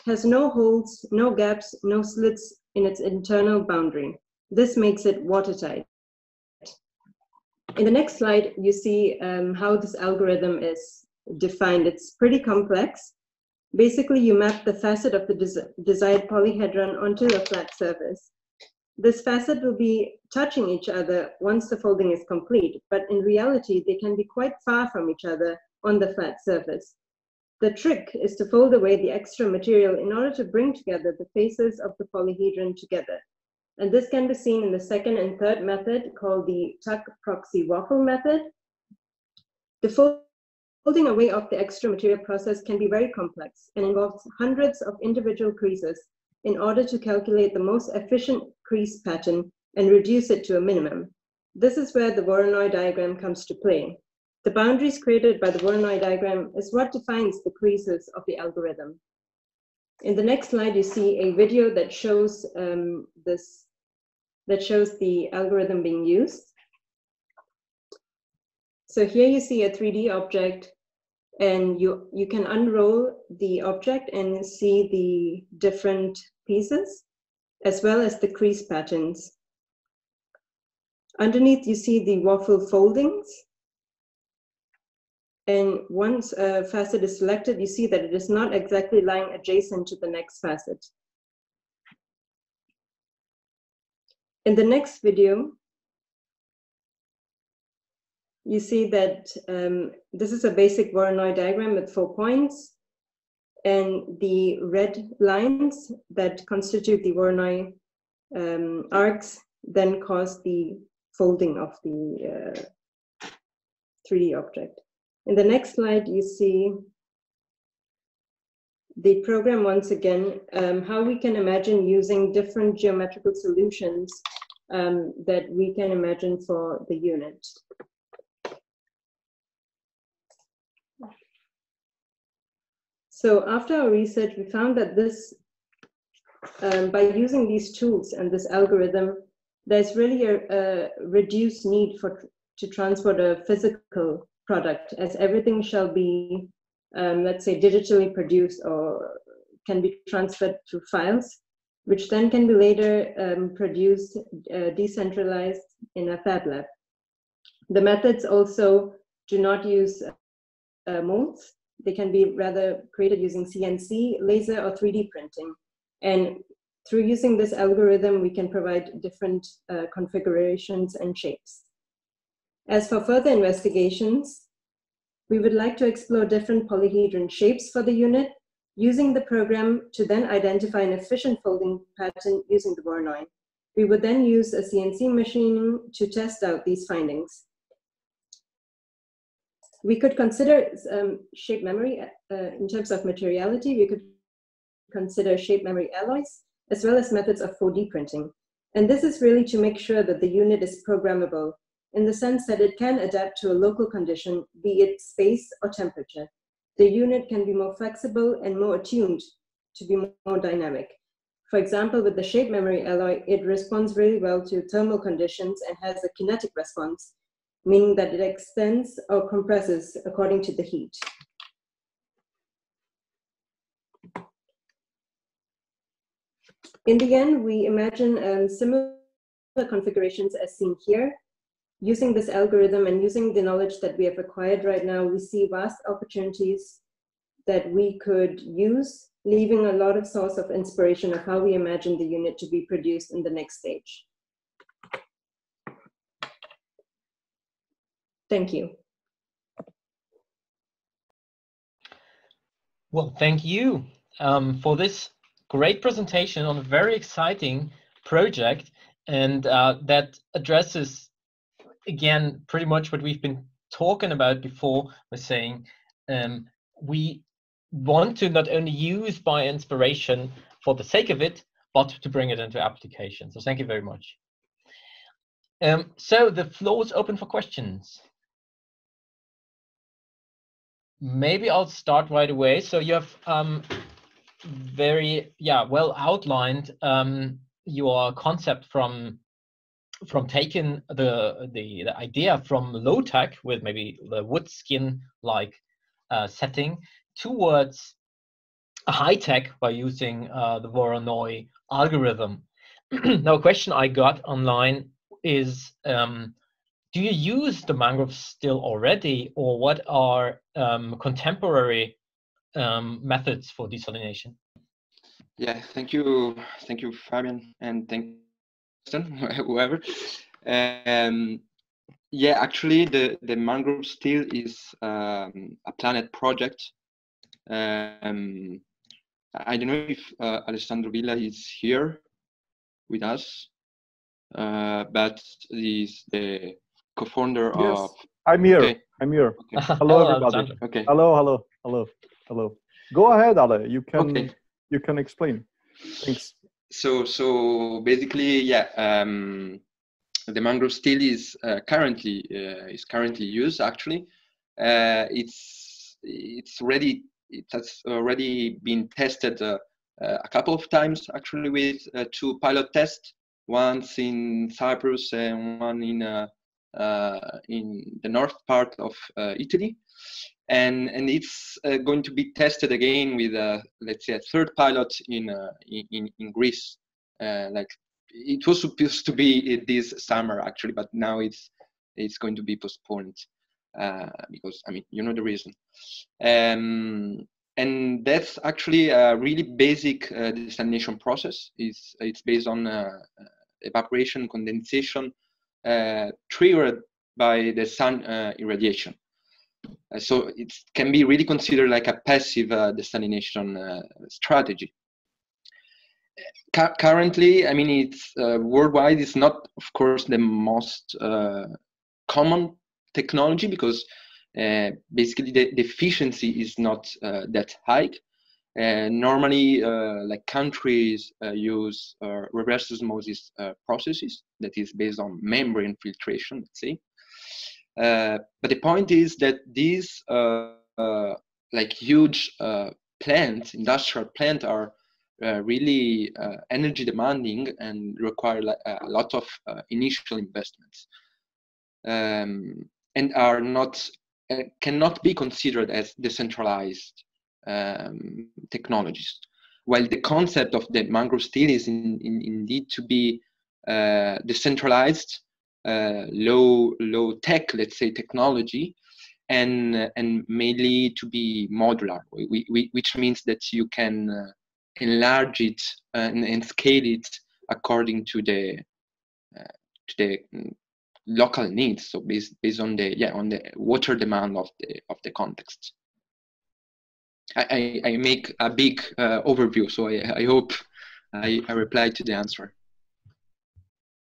has no holes, no gaps, no slits in its internal boundary. This makes it watertight. In the next slide, you see how this algorithm is defined. It's pretty complex. Basically, you map the facet of the desired polyhedron onto a flat surface. This facet will be touching each other once the folding is complete, but in reality, they can be quite far from each other on the flat surface. The trick is to fold away the extra material in order to bring together the faces of the polyhedron together. And this can be seen in the second and third method, called the tuck proxy waffle method. The Holding away of the extra material process can be very complex and involves hundreds of individual creases in order to calculate the most efficient crease pattern and reduce it to a minimum. This is where the Voronoi diagram comes to play. The boundaries created by the Voronoi diagram is what defines the creases of the algorithm. In the next slide, you see a video that shows the algorithm being used. So here you see a 3D object, and you can unroll the object and see the different pieces, as well as the crease patterns. Underneath, you see the waffle foldings. And once a facet is selected, you see that it is not exactly lying adjacent to the next facet. In the next video, you see that this is a basic Voronoi diagram with 4 points. And the red lines that constitute the Voronoi arcs then cause the folding of the 3D object. In the next slide, you see the program once again, how we can imagine using different geometrical solutions that we can imagine for the unit. So after our research, we found that this, by using these tools and this algorithm, there's really a reduced need to transport a physical product, as everything shall be, let's say, digitally produced or can be transferred to files, which then can be later produced, decentralized in a fab lab. The methods also do not use molds. They can be rather created using CNC, laser, or 3D printing. And through using this algorithm, we can provide different configurations and shapes. As for further investigations, we would like to explore different polyhedron shapes for the unit, using the program to then identify an efficient folding pattern using the Voronoi. We would then use a CNC machine to test out these findings. We could consider shape memory in terms of materiality. We could consider shape memory alloys, as well as methods of 4D printing. And this is really to make sure that the unit is programmable, in the sense that it can adapt to a local condition, be it space or temperature. The unit can be more flexible and more attuned to be more dynamic. For example, with the shape memory alloy, it responds really well to thermal conditions and has a kinetic response, meaning that it extends or compresses according to the heat. In the end, we imagine similar configurations as seen here. Using this algorithm and using the knowledge that we have acquired right now, we see vast opportunities that we could use, leaving a lot of source of inspiration of how we imagine the unit to be produced in the next stage. Thank you. Well, thank you for this great presentation on a very exciting project, and that addresses again, pretty much what we've been talking about before. We're saying we want to not only use bio-inspiration for the sake of it, but to bring it into application. So thank you very much. So the floor is open for questions. Maybe I'll start right away. So you have well outlined your concept from taking the idea from low tech with maybe the wood skin like setting towards high tech by using the Voronoi algorithm. Now, a question I got online is, do you use the mangrove still already, or what are contemporary methods for desalination? Yeah, thank you, Fabian, and thank whoever. Yeah, actually the Mangrove Steel is a Planet project. I don't know if Alessandro Villa is here with us, but he's the co-founder, yes, of I'm here. Okay. I'm here. Okay. Hello, everybody. Okay. Hello, hello, hello, hello. Go ahead, Ale. You can you can explain. Thanks. So basically, yeah. The mangrove steel is currently used. Actually, it has already been tested a couple of times. Actually, with two pilot tests, once in Cyprus and one in the north part of Italy, and it's going to be tested again with let's say a third pilot in Greece, like. It was supposed to be this summer, actually, but now it's going to be postponed because, I mean, you know the reason. And that's actually a really basic desalination process. It's based on evaporation, condensation, triggered by the sun irradiation. So it can be really considered like a passive desalination strategy. Currently, I mean, it's worldwide. It's not, of course, the most common technology because basically the efficiency is not that high. Normally, like countries use reverse osmosis processes that is based on membrane filtration, let's say. But the point is that these like huge plants, industrial plants, are really energy demanding and require a lot of initial investments, and are not cannot be considered as decentralized technologies. While the concept of the mangrove steel is indeed to be decentralized, low tech, let's say, technology, and mainly to be modular, which means that you can enlarge it and scale it according to the local needs. So based on the on the water demand of the context. I make a big overview, so I hope I replied to the answer.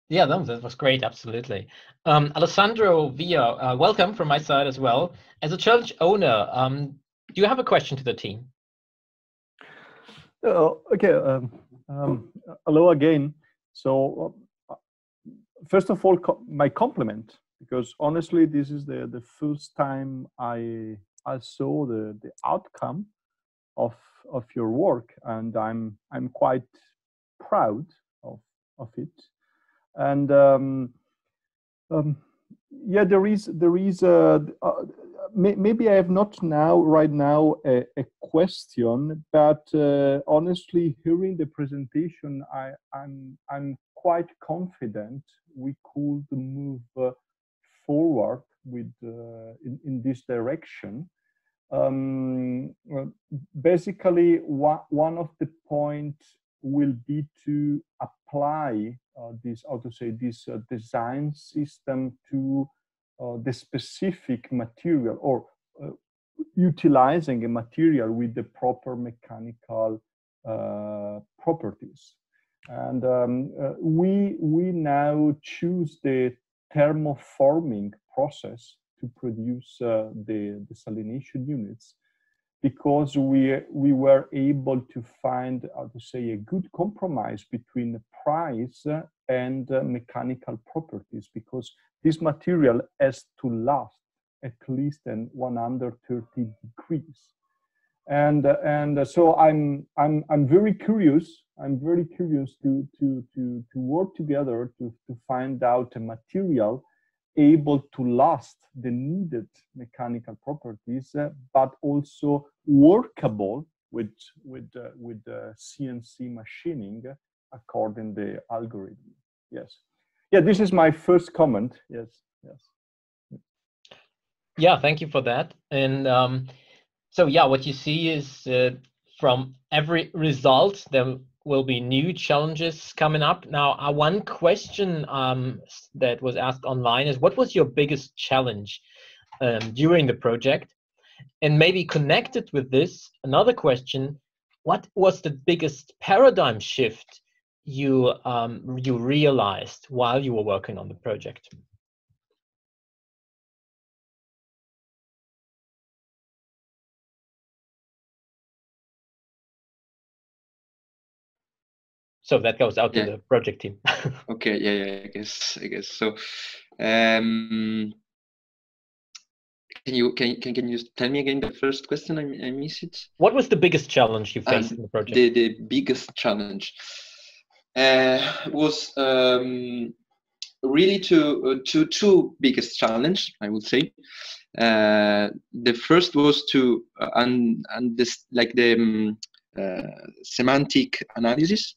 Yeah, that was great, absolutely. Alessandro Villa, welcome from my side as well. As a church owner, do you have a question to the team? Okay, hello again. So first of all, my compliment, because honestly, this is the first time I saw the outcome of your work, and I'm quite proud of it. And yeah, there is maybe I have not right now a question, but honestly, hearing the presentation, I'm quite confident we could move forward with in this direction. Basically, one of the points will be to apply this, how to say, this design system to the specific material, or utilizing a material with the proper mechanical properties. And we now choose the thermoforming process to produce the desalination units, because we were able to find, how to say, a good compromise between the price and mechanical properties, because this material has to last at least 130 degrees, and so I'm very curious. I'm very curious to work together to find out a material able to last the needed mechanical properties, but also workable with CNC machining according to the algorithm. Yes. Yeah, this is my first comment. Yes, yes. Yeah, thank you for that. And so, yeah, what you see is from every result, there will be new challenges coming up. Now, one question that was asked online is, what was your biggest challenge during the project? And maybe connected with this, another question, what was the biggest paradigm shift you realized while you were working on the project? So that goes out to the project team. Okay, yeah, I guess so. Can you tell me again the first question? I miss it. What was the biggest challenge you faced in the project? The biggest challenge was really two biggest challenge, I would say. The first was to semantic analysis.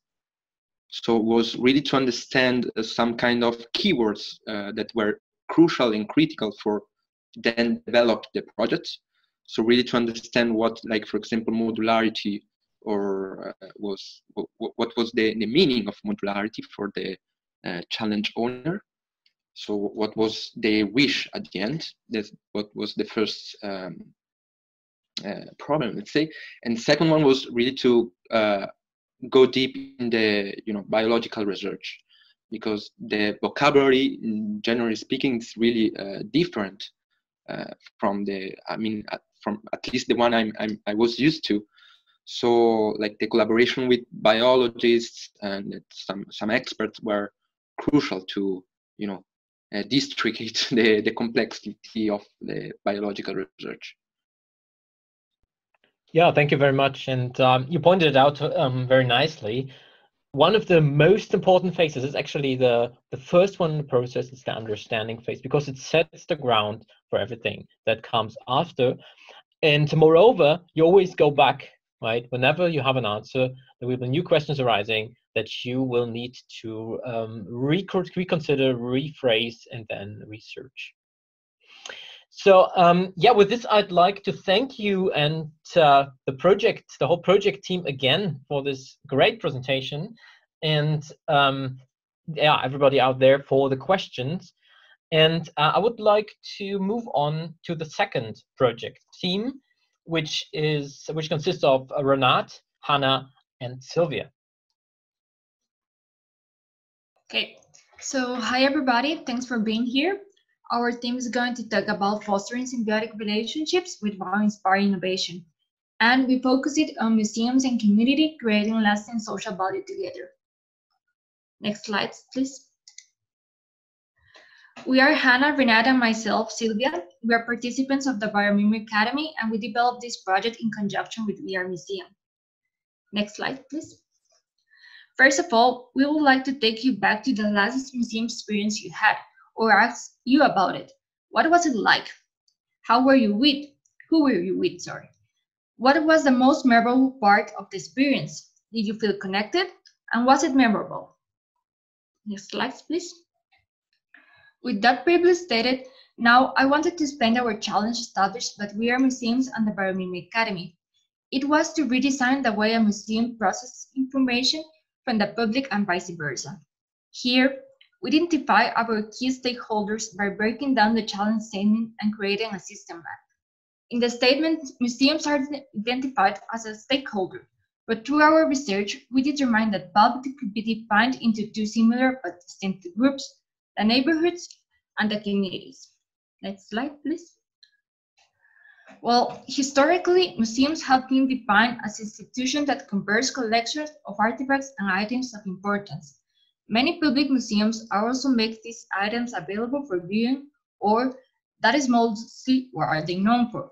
So it was really to understand some kind of keywords that were crucial and critical for then develop the project. So really to understand what, like for example, modularity, or what was the meaning of modularity for the challenge owner. So what was their wish at the end? That's what was the first problem, let's say. And second one was really to go deep in the biological research, because the vocabulary, generally speaking, is really different from the, from at least the one I was used to. So like the collaboration with biologists and some experts were crucial to districate the complexity of the biological research. Yeah, thank you very much. And you pointed it out very nicely. One of the most important phases is actually the first one in the process. It's the understanding phase, because it sets the ground for everything that comes after. And moreover, you always go back, right? Whenever you have an answer, there will be new questions arising that you will need to reconsider, rephrase, and then research. So yeah, with this, I'd like to thank you and the whole project team again for this great presentation, and yeah, everybody out there for the questions. And I would like to move on to the second project team, which consists of Renat, Hannah, and Sylvia. Okay, so hi everybody, thanks for being here. Our team is going to talk about fostering symbiotic relationships with bio-inspired innovation. And we focus it on museums and community, creating lasting social value together. Next slide, please. We are Hannah, Renata, and myself, Sylvia. We are participants of the Biomimicry Academy, and we developed this project in conjunction with We Are Museums. Next slide, please. First of all, we would like to take you back to the last museum experience you had, or ask you about it. What was it like? How were you with? Who were you with, sorry? What was the most memorable part of the experience? Did you feel connected? And was it memorable? Next slide, please. With that previously stated, now I wanted to expand our challenge established by We Are Museums and the Biomimicry Academy. It was to redesign the way a museum processes information from the public and vice versa. Here, we identify our key stakeholders by breaking down the challenge statement and creating a system map. In the statement, museums are identified as a stakeholder, but through our research, we determined that public could be defined into two similar but distinct groups, the neighborhoods and the communities. Next slide, please. Well, historically, museums have been defined as institutions that converse collections of artifacts and items of importance. Many public museums also make these items available for viewing, or that is mostly what are they known for.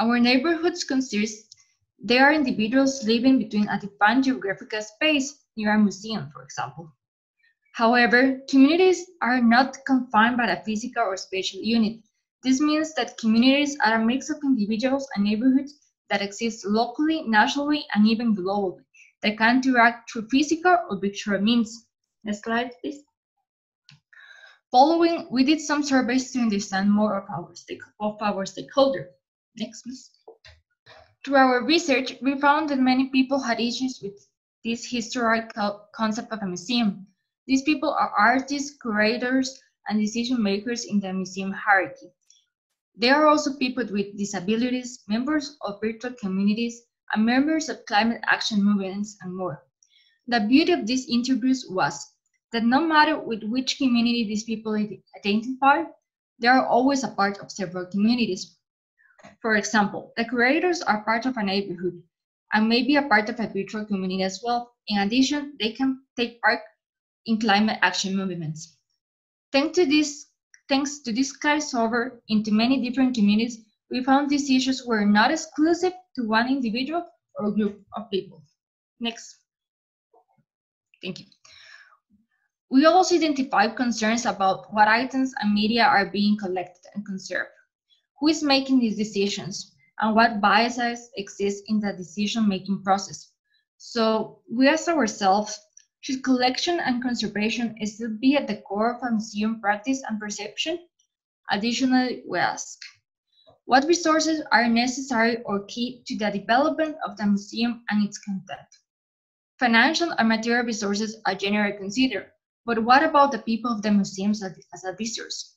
Our neighborhoods consist, they are individuals living between a defined geographical space near a museum, for example. However, communities are not confined by a physical or spatial unit. This means that communities are a mix of individuals and neighborhoods that exist locally, nationally, and even globally. They can interact through physical or virtual means. Next slide, please. Following, we did some surveys to understand more of our stakeholder. Next, please. Through our research, we found that many people had issues with this historical concept of a museum. These people are artists, curators, and decision makers in the museum hierarchy. They are also people with disabilities, members of virtual communities, and members of climate action movements, and more. The beauty of these interviews was that no matter with which community these people identify, they are always a part of several communities. For example, the curators are part of a neighborhood, and may be a part of a virtual community as well. In addition, they can take part in climate action movements. Thanks to this crossover into many different communities, we found these issues were not exclusive to one individual or group of people. Next. Thank you. We also identified concerns about what items and media are being collected and conserved, who is making these decisions, and what biases exist in the decision-making process. So we asked ourselves, should collection and conservation still be at the core of a museum practice and perception? Additionally, we ask, what resources are necessary or key to the development of the museum and its content? Financial and material resources are generally considered, but what about the people of the museums as a resource?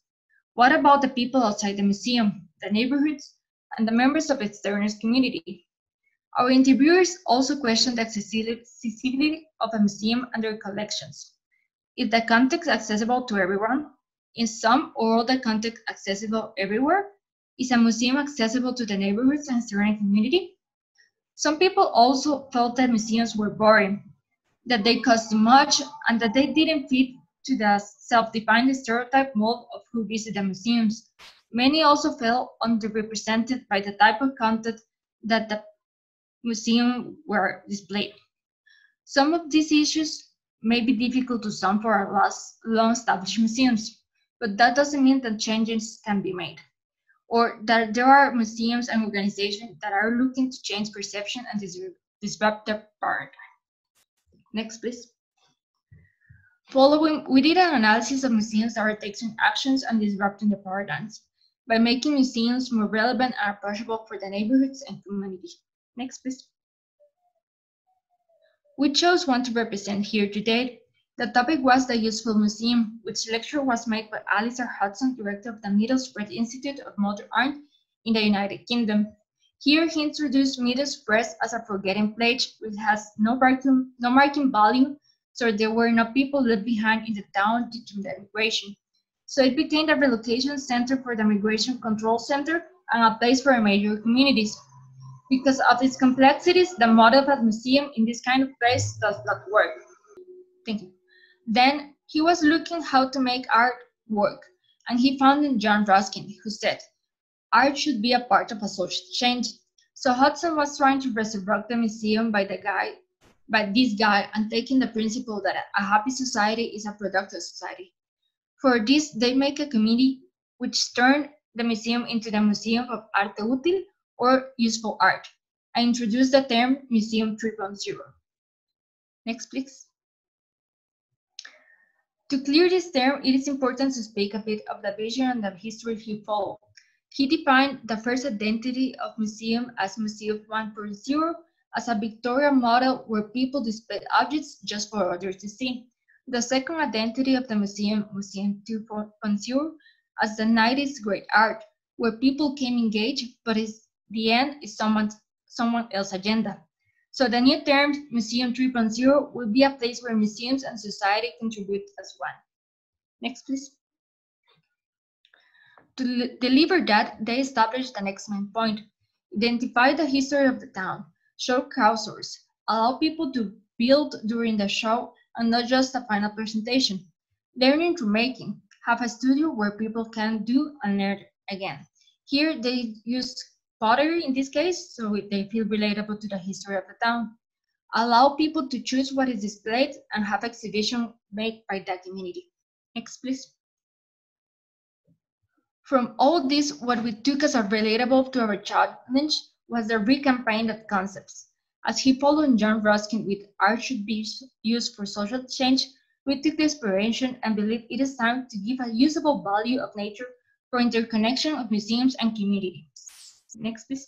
What about the people outside the museum, the neighborhoods, and the members of its diverse community? Our interviewers also questioned the accessibility of a museum and their collections. Is the context accessible to everyone? Is some or all the context accessible everywhere? Is a museum accessible to the neighborhoods and surrounding community? Some people also felt that museums were boring, that they cost too much, and that they didn't fit to the self-defined stereotype mold of who visit the museums. Many also felt underrepresented by the type of content that the museum were displayed. Some of these issues may be difficult to solve for our long-established museums, but that doesn't mean that changes can be made, or that there are museums and organizations that are looking to change perception and disrupt their paradigm. Next, please. Following, we did an analysis of museums that are taking actions and disrupting the paradigms by making museums more relevant and approachable for the neighborhoods and community. Next, please. We chose one to represent here today. The topic was the Useful Museum, which lecture was made by Alistair Hudson, director of the Middlesbrough Institute of Modern Art in the United Kingdom. Here he introduced Midas Press as a forgotten pledge, which has no marking value, so there were no people left behind in the town due to the migration. So it became the relocation center for the Migration Control Center and a place for major communities. Because of its complexities, the model of a museum in this kind of place does not work. Thank you. Then he was looking how to make art work, and he found in John Ruskin, who said, "Art should be a part of a social change." So Hudson was trying to resurrect the museum by this guy, and taking the principle that a happy society is a productive society. For this, they make a committee which turned the museum into the Museum of Arte Útil, or useful art. I introduced the term Museum 3.0. Next, please. To clear this term, it is important to speak a bit of the vision and the history he followed. He defined the first identity of museum as Museum 1.0, as a Victorian model where people displayed objects just for others to see. The second identity of the museum, Museum 2.0, as the 90s great art, where people can engage, but the end is someone else's agenda. So the new term, Museum 3.0, will be a place where museums and society contribute as one. Next, please. To deliver that, they established the next main point: identify the history of the town, show crowdsource, allow people to build during the show and not just a final presentation, learning through making, have a studio where people can do and learn again. Here they used pottery in this case, so they feel relatable to the history of the town. Allow people to choose what is displayed and have exhibition made by the community. Next, please. From all this, what we took as a relatable to our challenge was the re-campaign of concepts. As he followed John Ruskin with art should be used for social change, we took the inspiration and believe it is time to give a usable value of nature for interconnection of museums and community. Next, please.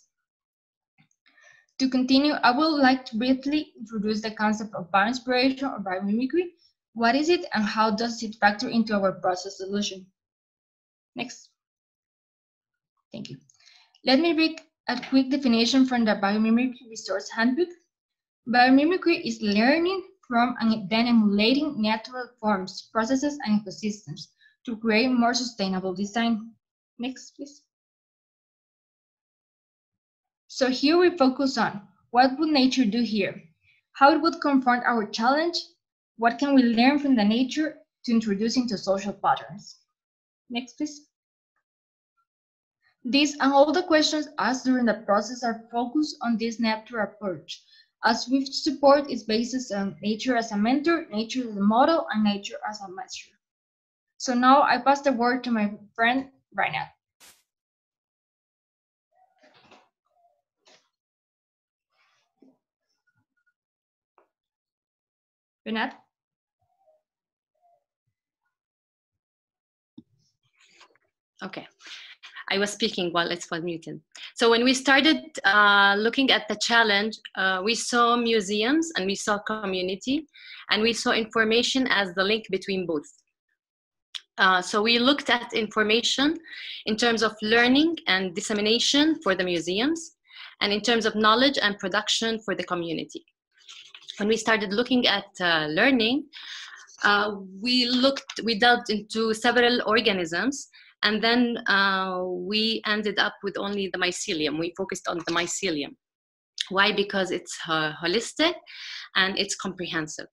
To continue, I would like to briefly introduce the concept of bioinspiration or biomimicry. What is it and how does it factor into our process solution? Next. Thank you. Let me read a quick definition from the Biomimicry Resource Handbook. Biomimicry is learning from and then emulating natural forms, processes, and ecosystems to create more sustainable design. Next, please. So here we focus on What would nature do here? How it would confront our challenge? What can we learn from the nature to introduce into social patterns? Next, please. These and all the questions asked during the process are focused on this natural approach, as Swift's support is based on nature as a mentor, nature as a model, and nature as a master. So now I pass the word to my friend, Reinhard. Reinhard? Okay. I was speaking while it was muted. So when we started looking at the challenge, we saw museums and we saw community and we saw information as the link between both. So we looked at information in terms of learning and dissemination for the museums and in terms of knowledge and production for the community. When we started looking at learning, we delved into several organisms. And then we ended up with only the mycelium. We focused on the mycelium. Why? Because it's holistic and it's comprehensive.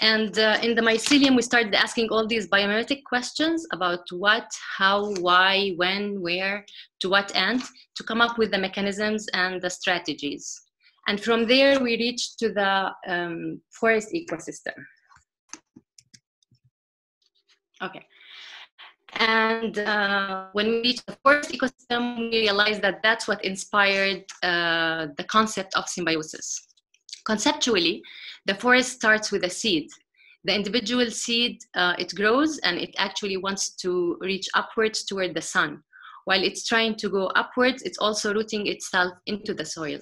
And in the mycelium, we started asking all these biomimetic questions about what, how, why, when, where, to what end, to come up with the mechanisms and the strategies. And from there, we reached to the forest ecosystem. Okay. And when we reached the forest ecosystem, we realized that that's what inspired the concept of symbiosis. Conceptually, the forest starts with a seed. The individual seed, it grows and it actually wants to reach upwards toward the sun. While it's trying to go upwards, it's also rooting itself into the soil.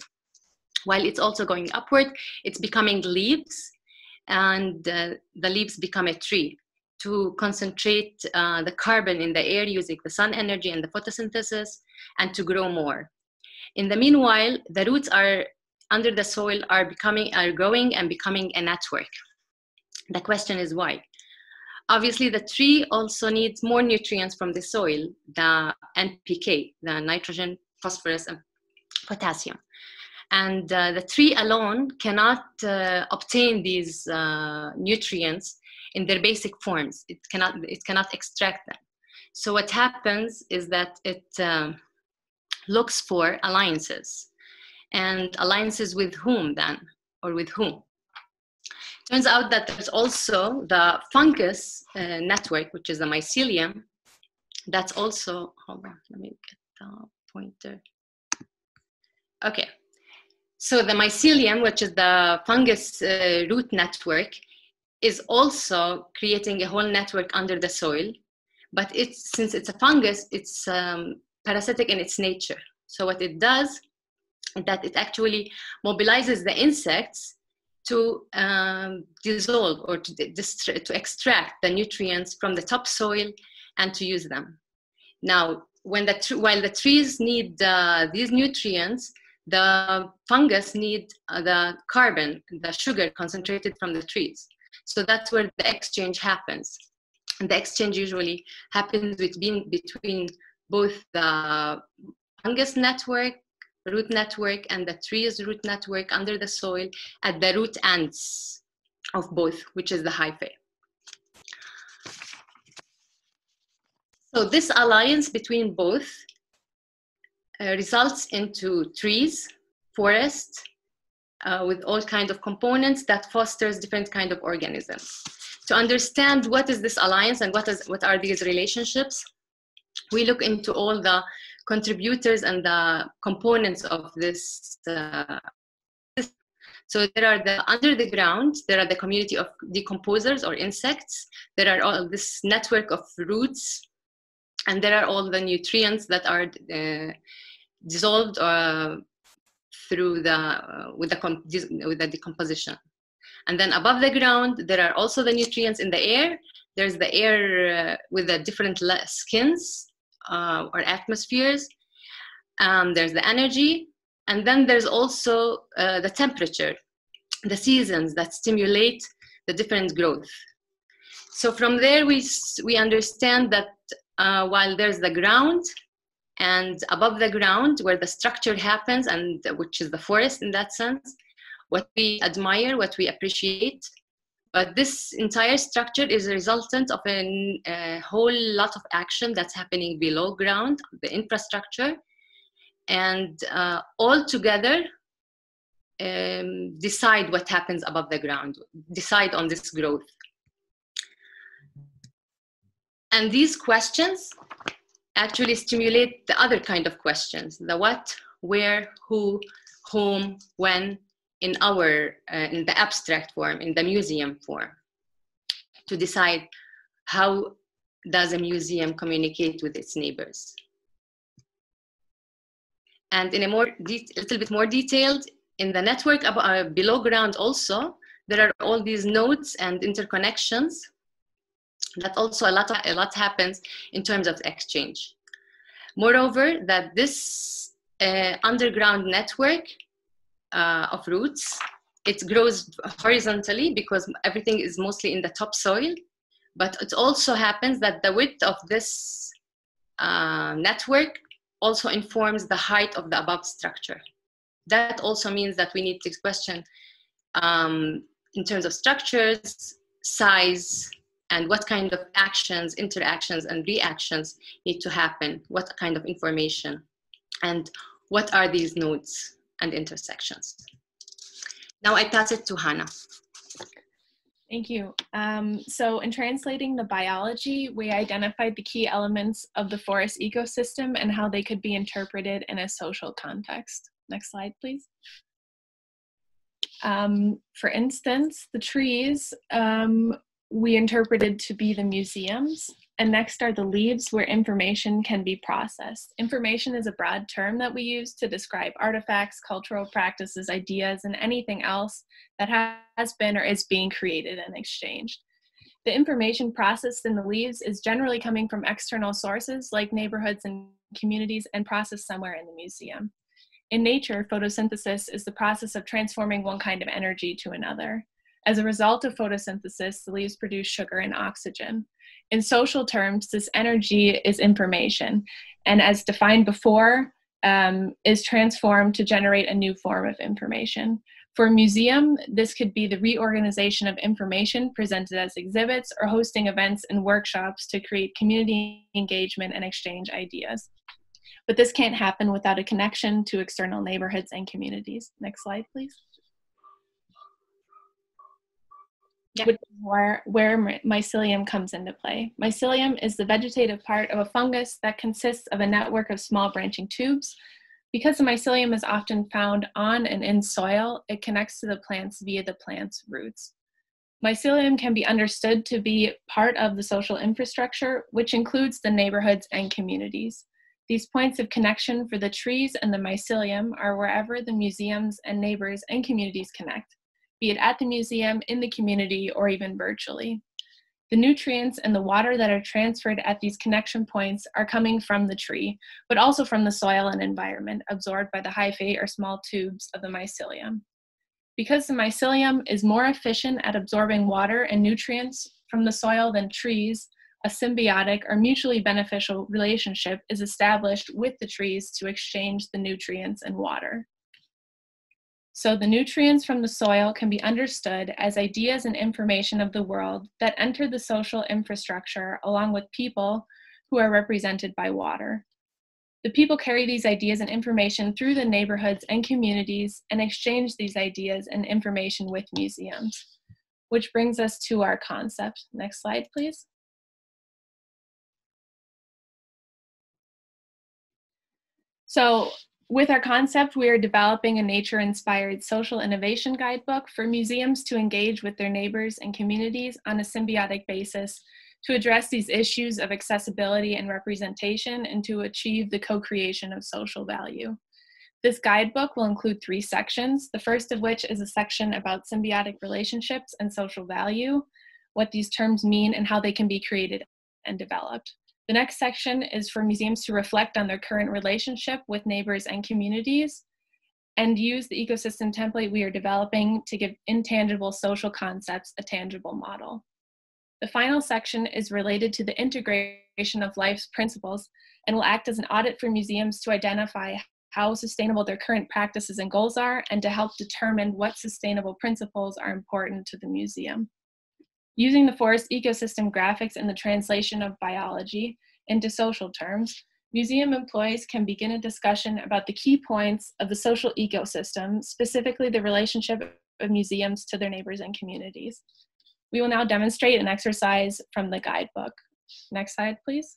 While it's also going upward, it's becoming leaves, and the leaves become a tree to concentrate the carbon in the air using the sun energy and the photosynthesis, and to grow more. In the meanwhile, the roots are under the soil are growing and becoming a network. The question is why? Obviously, the tree also needs more nutrients from the soil, the NPK, the nitrogen, phosphorus, and potassium. And the tree alone cannot obtain these nutrients in their basic forms. It cannot extract them. So what happens is that it looks for alliances. And alliances with whom then, or with whom? Turns out that there's also the fungus network, which is the mycelium. That's also, hold on, let me get the pointer. Okay, so the mycelium, which is the fungus root network, is also creating a whole network under the soil, but it's, since it's a fungus, it's parasitic in its nature. So what it does is that it actually mobilizes the insects to dissolve or to extract the nutrients from the topsoil and to use them. Now, while the trees need these nutrients, the fungus need the carbon, the sugar concentrated from the trees. So that's where the exchange happens. And the exchange usually happens between both the fungus network, root network, and the tree's root network under the soil at the root ends of both, which is the hyphae. So this alliance between both results into trees, forests, with all kinds of components that fosters different kind of organisms. To understand what is this alliance and what are these relationships, we look into all the contributors and the components of this. So there are the under the ground, there are the community of decomposers or insects, there are all this network of roots, and there are all the nutrients that are dissolved through the with the decomposition. And then above the ground, there are also the nutrients in the air. There's the air with the different skins or atmospheres. There's the energy, and then there's also the temperature, the seasons that stimulate the different growth. So from there, we understand that while there's the ground And above the ground, where the structure happens, and which is the forest in that sense, what we admire, what we appreciate. But this entire structure is a resultant of a whole lot of action that's happening below ground, the infrastructure. And all together decide what happens above the ground, decide on this growth. And these questions actually stimulate the other kind of questions, the what, where, who, whom, when, in our, in the abstract form, in the museum form, to decide how does a museum communicate with its neighbors. And in a more little bit more detailed, in the network below ground also, there are all these nodes and interconnections that also a lot happens in terms of exchange. Moreover, that this underground network of roots, it grows horizontally because everything is mostly in the topsoil, but it also happens that the width of this network also informs the height of the above structure. That also means that we need to question in terms of structures, size, and what kind of actions, interactions, and reactions need to happen, what kind of information, and what are these nodes and intersections. Now I pass it to Hannah. Thank you. So in translating the biology, we identified the key elements of the forest ecosystem and how they could be interpreted in a social context. Next slide, please. For instance, the trees we interpreted to be the museums. And next are the leaves, where information can be processed. Information is a broad term that we use to describe artifacts, cultural practices, ideas, and anything else that has been or is being created and exchanged. The information processed in the leaves is generally coming from external sources like neighborhoods and communities and processed somewhere in the museum. In nature, photosynthesis is the process of transforming one kind of energy to another. As a result of photosynthesis, the leaves produce sugar and oxygen. In social terms, this energy is information, and as defined before, is transformed to generate a new form of information. For a museum, this could be the reorganization of information presented as exhibits or hosting events and workshops to create community engagement and exchange ideas. But this can't happen without a connection to external neighborhoods and communities. Next slide, please. Which is where mycelium comes into play. Mycelium is the vegetative part of a fungus that consists of a network of small branching tubes. Because the mycelium is often found on and in soil, it connects to the plants via the plant's roots. Mycelium can be understood to be part of the social infrastructure, which includes the neighborhoods and communities. These points of connection for the trees and the mycelium are wherever the museums and neighbors and communities connect, be it at the museum, in the community, or even virtually. The nutrients and the water that are transferred at these connection points are coming from the tree, but also from the soil and environment absorbed by the hyphae or small tubes of the mycelium. Because the mycelium is more efficient at absorbing water and nutrients from the soil than trees, a symbiotic or mutually beneficial relationship is established with the trees to exchange the nutrients and water. So the nutrients from the soil can be understood as ideas and information of the world that enter the social infrastructure along with people who are represented by water. The people carry these ideas and information through the neighborhoods and communities and exchange these ideas and information with museums, which brings us to our concept. Next slide, please. So, with our concept, we are developing a nature-inspired social innovation guidebook for museums to engage with their neighbors and communities on a symbiotic basis to address these issues of accessibility and representation and to achieve the co-creation of social value. This guidebook will include 3 sections, the first of which is a section about symbiotic relationships and social value, what these terms mean and how they can be created and developed. The next section is for museums to reflect on their current relationship with neighbors and communities and use the ecosystem template we are developing to give intangible social concepts a tangible model. The final section is related to the integration of life's principles and will act as an audit for museums to identify how sustainable their current practices and goals are, and to help determine what sustainable principles are important to the museum. Using the forest ecosystem graphics and the translation of biology into social terms, museum employees can begin a discussion about the key points of the social ecosystem, specifically the relationship of museums to their neighbors and communities. We will now demonstrate an exercise from the guidebook. Next slide, please.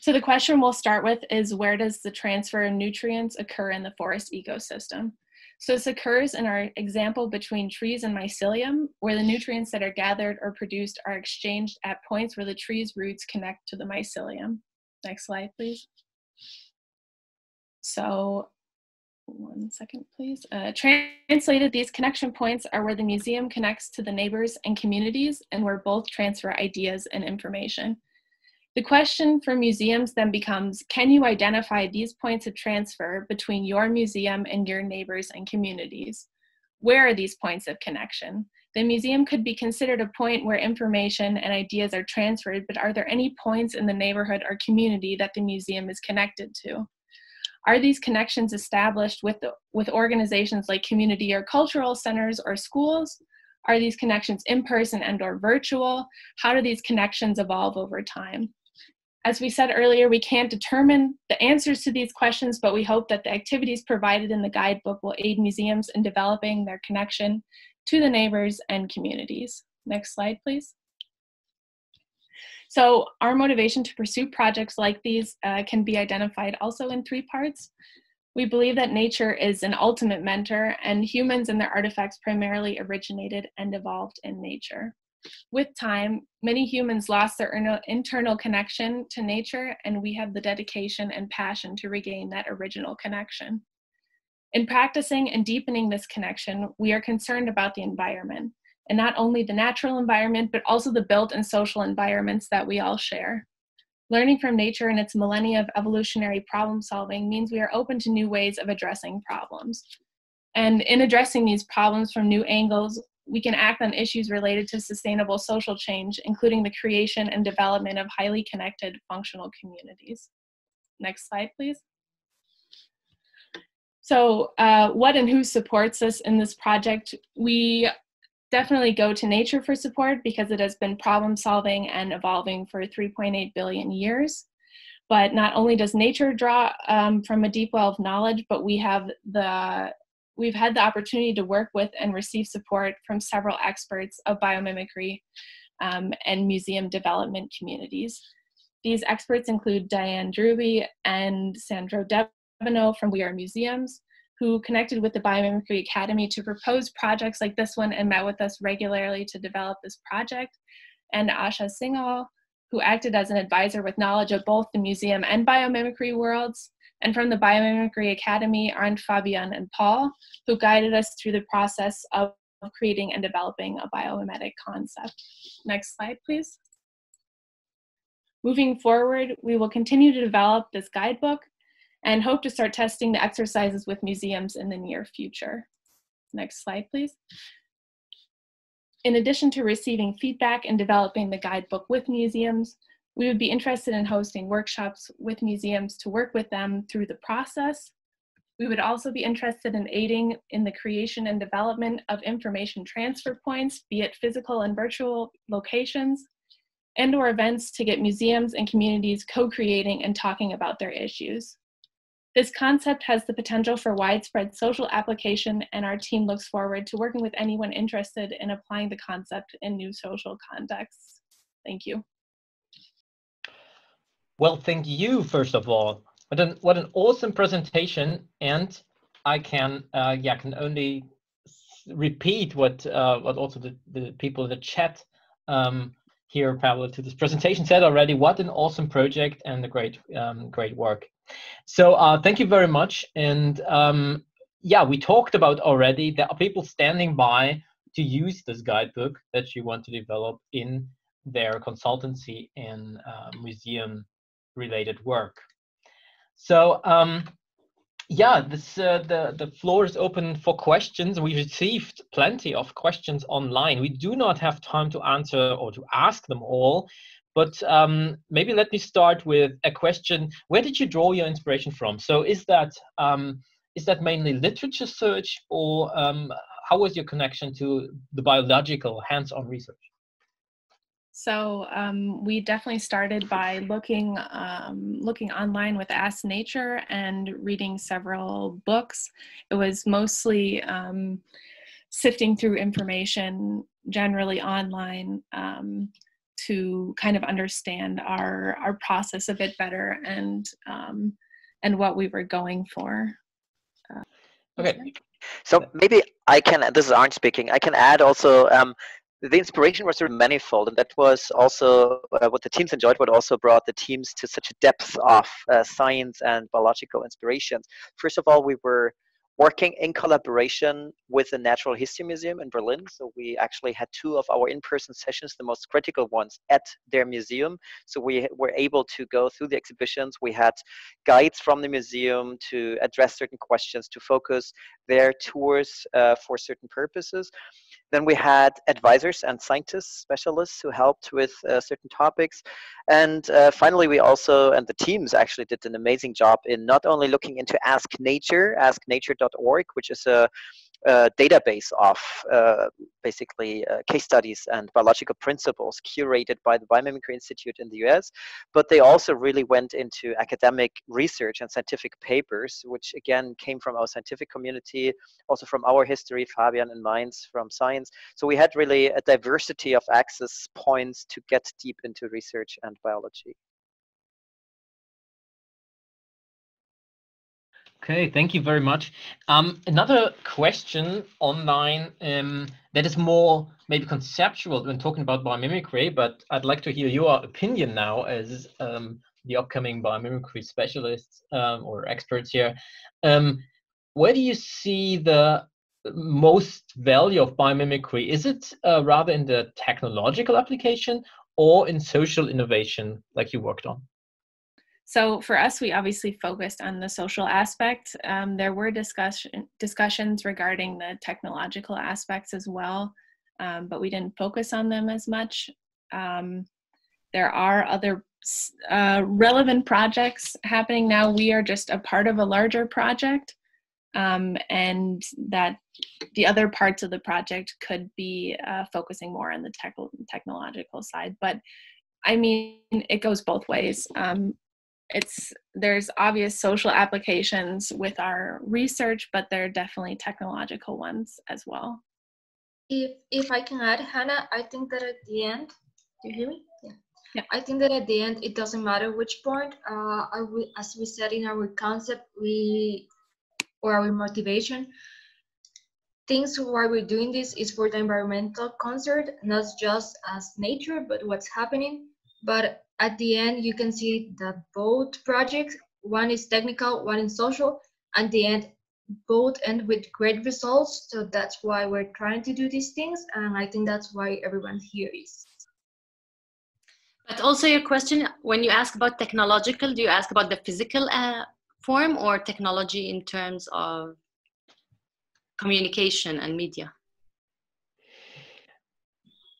So the question we'll start with is, where does the transfer of nutrients occur in the forest ecosystem? So this occurs in our example between trees and mycelium, where the nutrients that are gathered or produced are exchanged at points where the tree's roots connect to the mycelium. Next slide, please. So, one second, please. Translated, these connection points are where the museum connects to the neighbors and communities, and where both transfer ideas and information. The question for museums then becomes, can you identify these points of transfer between your museum and your neighbors and communities? Where are these points of connection? The museum could be considered a point where information and ideas are transferred, but are there any points in the neighborhood or community that the museum is connected to? Are these connections established with organizations like community or cultural centers or schools? Are these connections in person and or virtual? How do these connections evolve over time? As we said earlier, we can't determine the answers to these questions, but we hope that the activities provided in the guidebook will aid museums in developing their connection to the neighbors and communities. Next slide, please. So our motivation to pursue projects like these can be identified also in three parts. We believe that nature is an ultimate mentor, and humans and their artifacts primarily originated and evolved in nature. With time, many humans lost their internal connection to nature, and we have the dedication and passion to regain that original connection. In practicing and deepening this connection, we are concerned about the environment, and not only the natural environment, but also the built and social environments that we all share. Learning from nature and its millennia of evolutionary problem solving means we are open to new ways of addressing problems. And in addressing these problems from new angles, we can act on issues related to sustainable social change, including the creation and development of highly connected functional communities. Next slide, please. So what and who supports us in this project? We definitely go to nature for support, because it has been problem solving and evolving for 3.8 billion years. But not only does nature draw from a deep well of knowledge, but we've had the opportunity to work with and receive support from several experts of biomimicry and museum development communities. These experts include Diane Drubay and Sandro Devineau from We Are Museums, who connected with the Biomimicry Academy to propose projects like this one and met with us regularly to develop this project, and Asha Singhal, who acted as an advisor with knowledge of both the museum and biomimicry worlds, and from the Biomimicry Academy, Arndt, Fabian, and Paul, who guided us through the process of creating and developing a biomimetic concept. Next slide, please. Moving forward, we will continue to develop this guidebook and hope to start testing the exercises with museums in the near future. Next slide, please. In addition to receiving feedback and developing the guidebook with museums, we would be interested in hosting workshops with museums to work with them through the process. We would also be interested in aiding in the creation and development of information transfer points, be it physical and virtual locations, and or events to get museums and communities co-creating and talking about their issues. This concept has the potential for widespread social application, and our team looks forward to working with anyone interested in applying the concept in new social contexts. Thank you. Well, thank you, first of all. What an awesome presentation, and I can only repeat what also the people in the chat here parallel to this presentation said already. What an awesome project and a great, great work. So thank you very much. And yeah, we talked about already, there are people standing by to use this guidebook that you want to develop in their consultancy and museum-related work. So yeah, the floor is open for questions. We received plenty of questions online. We do not have time to answer or to ask them all, But maybe let me start with a question. Where did you draw your inspiration from? So is that mainly literature search, or how was your connection to the biological hands-on research? So we definitely started by looking, looking online with Ask Nature and reading several books. It was mostly sifting through information generally online to kind of understand our process a bit better and what we were going for. Okay, so maybe I can, this is Arndt speaking, I can add also the inspiration was sort of manifold, and that was also what the teams enjoyed, but also brought the teams to such a depth of science and biological inspirations. First of all, we were working in collaboration with the Natural History Museum in Berlin. So we actually had two of our in-person sessions, the most critical ones, at their museum. So we were able to go through the exhibitions. We had guides from the museum to address certain questions, to focus their tours for certain purposes. Then we had advisors and scientists, specialists who helped with certain topics. And finally, we also, and the teams actually did an amazing job in not only looking into Ask Nature, asknature.org, which is a database of basically case studies and biological principles curated by the Biomimicry Institute in the US, but they also really went into academic research and scientific papers, which again came from our scientific community, also from our history, Fabian and mine's from science. So we had really a diversity of access points to get deep into research and biology. Okay, thank you very much. Another question online that is more maybe conceptual when talking about biomimicry, but I'd like to hear your opinion now as the upcoming biomimicry specialists or experts here. Where do you see the most value of biomimicry? Is it rather in the technological application or in social innovation like you worked on? So for us, we obviously focused on the social aspect. There were discussions regarding the technological aspects as well, but we didn't focus on them as much. There are other relevant projects happening now. We are just a part of a larger project, and that the other parts of the project could be focusing more on the technological side. But I mean, it goes both ways. There's obvious social applications with our research, but there are definitely technological ones as well. If I can add, Hannah, I think that at the end, do you hear me? Yeah. Yeah. I think that at the end, it doesn't matter which part. As we said in our concept, or our motivation, things why we're doing this is for the environmental concern, not just as nature, but what's happening. But at the end, you can see that both projects, one is technical, one is social, and the end, both end with great results. So that's why we're trying to do these things. And I think that's why everyone here is. But also your question, when you ask about technological, do you ask about the physical form or technology in terms of communication and media?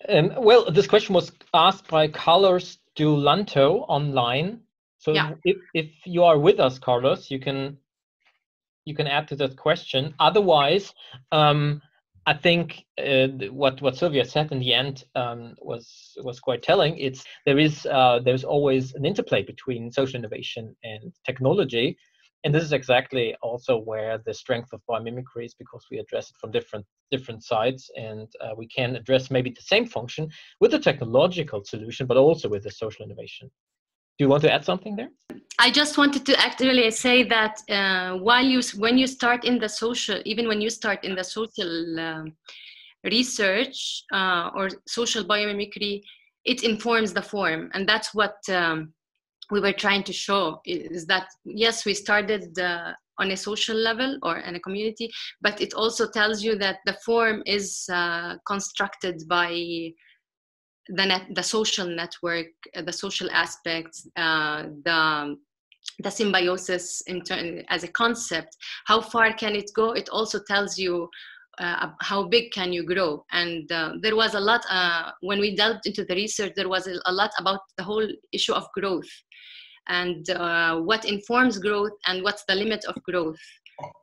Well, this question was asked by Carlos Dulanto online. So yeah. If you are with us, Carlos, you can add to that question. Otherwise, I think what Sylvia said in the end was quite telling. It's there's always an interplay between social innovation and technology, and this is exactly also where the strength of biomimicry is, because we address it from different sides, and we can address maybe the same function with a technological solution, but also with the social innovation. Do you want to add something there? I just wanted to actually say that when you start in the social research or social biomimicry, it informs the form, and that's what we were trying to show, is that yes, we started on a social level or in a community, but it also tells you that the form is constructed by the social network, the social aspects, the symbiosis as a concept. How far can it go? It also tells you how big can you grow? And there was a lot, when we delved into the research, there was a lot about the whole issue of growth and what informs growth and what's the limit of growth.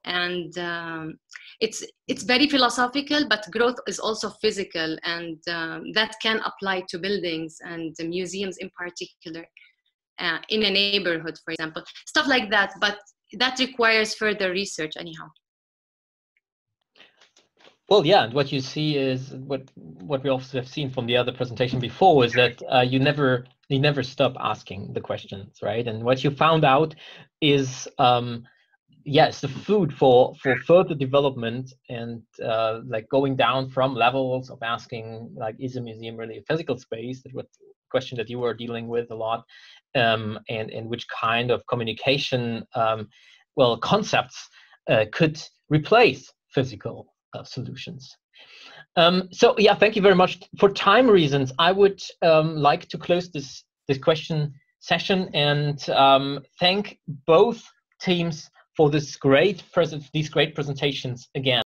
And it's very philosophical, but growth is also physical, and that can apply to buildings and the museums in particular, in a neighborhood, for example, stuff like that. But that requires further research anyhow. Well, yeah, and what you see is what we also have seen from the other presentation before is that you never stop asking the questions, right? And what you found out is yes, the food for further development and like going down from levels of asking, like, is a museum really a physical space? That was a question that you were dealing with a lot, and which kind of communication, well, concepts could replace physical solutions. So yeah, thank you very much. For time reasons, I would like to close this question session and thank both teams for these great presentations again.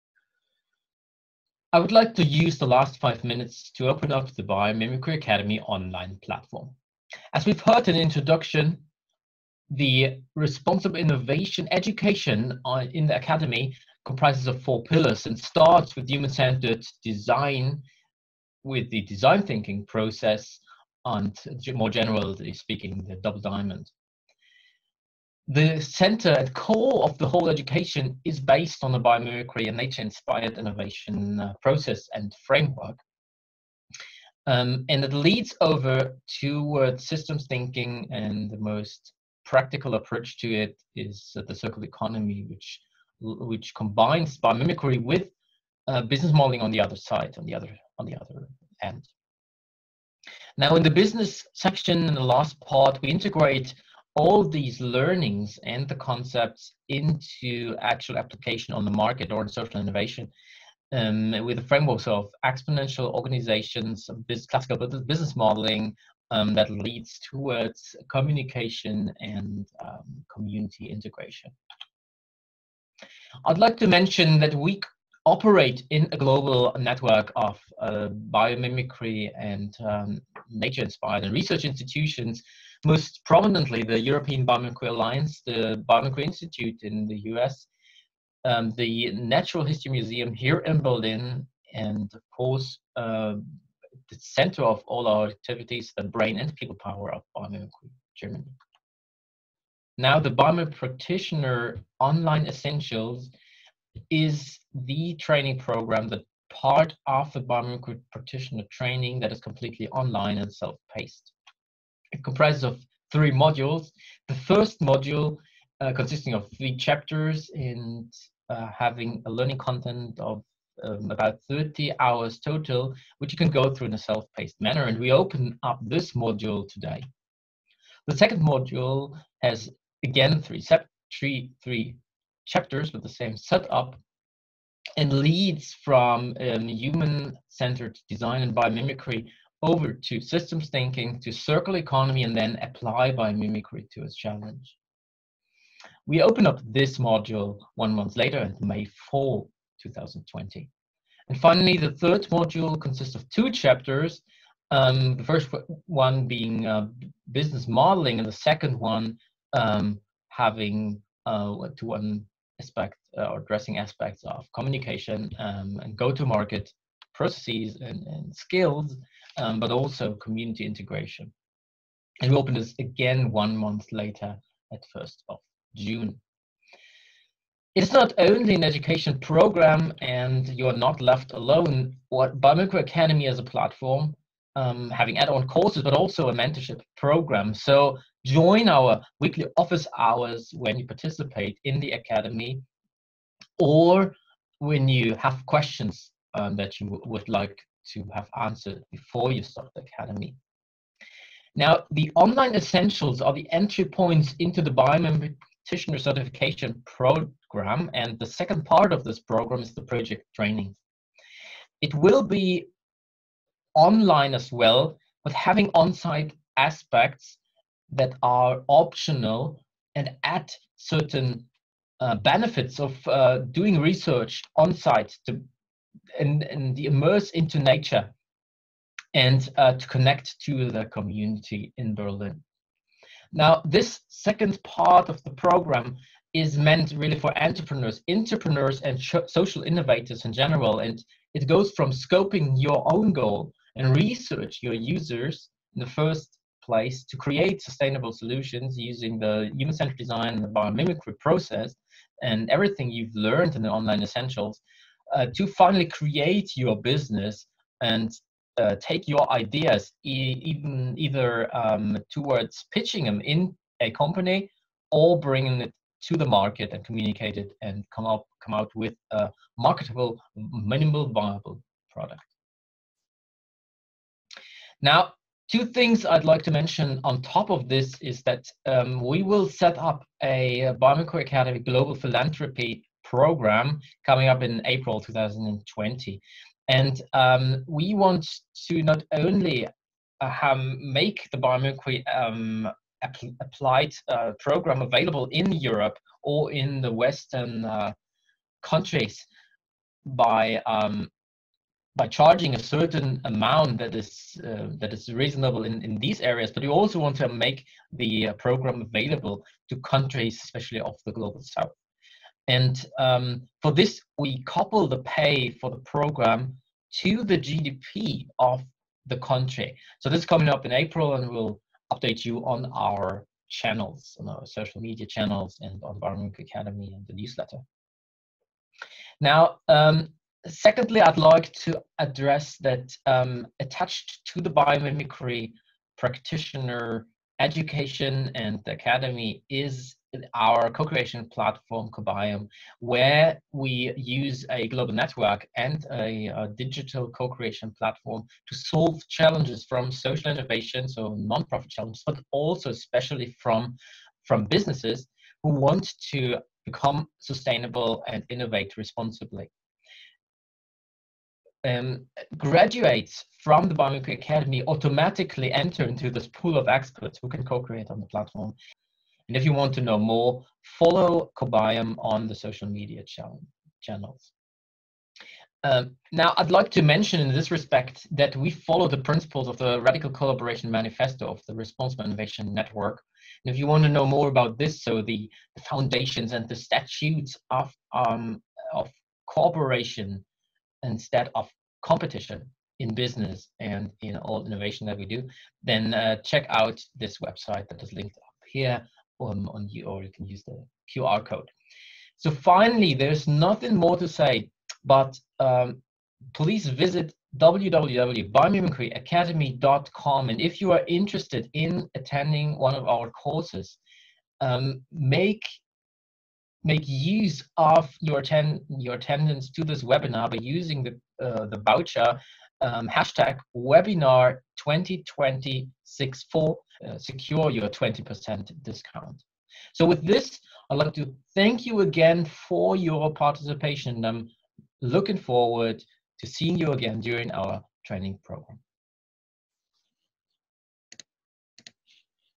I would like to use the last 5 minutes to open up the Biomimicry Academy online platform. As we've heard in the introduction, the responsible innovation education in the academy comprises of 4 pillars and starts with human-centered design, with the design thinking process, and more generally speaking, the double diamond. The center and core of the whole education is based on the biomimicry and nature-inspired innovation process and framework. And it leads over toward systems thinking, and the most practical approach to it is the circular economy, which combines biomimicry with business modeling on the other side, on the other end. Now, in the business section, in the last part, we integrate all these learnings and the concepts into actual application on the market or in social innovation, with the frameworks of exponential organizations, classical business modeling that leads towards communication and community integration. I'd like to mention that we operate in a global network of biomimicry and nature-inspired and research institutions, most prominently the European Biomimicry Alliance, the Biomimicry Institute in the US, the Natural History Museum here in Berlin, and of course, the center of all our activities, the brain and people power of Biomimicry Germany. Now, the Biomimicry Practitioner Online Essentials is the training program, the part of the Biomimicry Practitioner training that is completely online and self-paced. It comprises of 3 modules. The first module consisting of 3 chapters and having a learning content of about 30 hours total, which you can go through in a self-paced manner. And we open up this module today. The second module has again three chapters with the same setup, and leads from human-centered design and biomimicry over to systems thinking, to circular economy, and then apply biomimicry to its challenge. We open up this module 1 month later on May 4, 2020. And finally, the third module consists of 2 chapters, the first one being business modeling, and the second one having one aspect or addressing aspects of communication and go-to-market processes and skills, but also community integration. And we open this again 1 month later at 1st of June. It's not only an education program, and you are not left alone. What Biomimicry Academy as a platform, having add-on courses, but also a mentorship program. So join our weekly office hours when you participate in the academy, or when you have questions that you would like to have answered before you start the academy. Now, the online essentials are the entry points into the biomimicry practitioner certification program, and the second part of this program is the project training. It will be online as well, but having on-site aspects that are optional and add certain benefits of doing research on-site to and immerse into nature and to connect to the community in Berlin. Now, this second part of the program is meant really for entrepreneurs and social innovators in general. And it goes from scoping your own goal and research your users in the first place to create sustainable solutions using the human-centered design and the biomimicry process and everything you've learned in the online essentials to finally create your business and take your ideas either towards pitching them in a company or bringing it to the market and communicate it and come out with a marketable, minimal viable product. Now, two things I'd like to mention on top of this is that we will set up a Biomimicry Academy Global Philanthropy Program coming up in April 2020. And we want to not only make the biomimicry applied program available in Europe or in the Western countries by charging a certain amount that is reasonable in these areas, but we also want to make the program available to countries, especially of the global south. And for this, we couple the pay for the program to the GDP of the country. So this is coming up in April, and we'll update you on our channels, on our social media channels, and on Biomimicry Academy and the newsletter. Now, secondly, I'd like to address that attached to the biomimicry practitioner education and the academy is our co-creation platform Cobiom, where we use a global network and a digital co-creation platform to solve challenges from social innovation, so non-profit challenges, but also especially from businesses who want to become sustainable and innovate responsibly. Graduates from the Biomimicry Academy automatically enter into this pool of experts who can co-create on the platform. And if you want to know more, follow Cobiom on the social media channels. Now, I'd like to mention in this respect that we follow the principles of the Radical Collaboration Manifesto of the Responsible Innovation Network. And if you want to know more about this, so the foundations and the statutes of cooperation instead of competition in business and in all innovation that we do, then check out this website that is linked up here. Or you can use the QR code. So finally, there's nothing more to say, but please visit www.biomimicryacademy.com, and if you are interested in attending one of our courses, make use of your attendance to this webinar by using the voucher hashtag webinar 202064. Secure your 20% discount. So with this, I'd like to thank you again for your participation. I'm looking forward to seeing you again during our training program.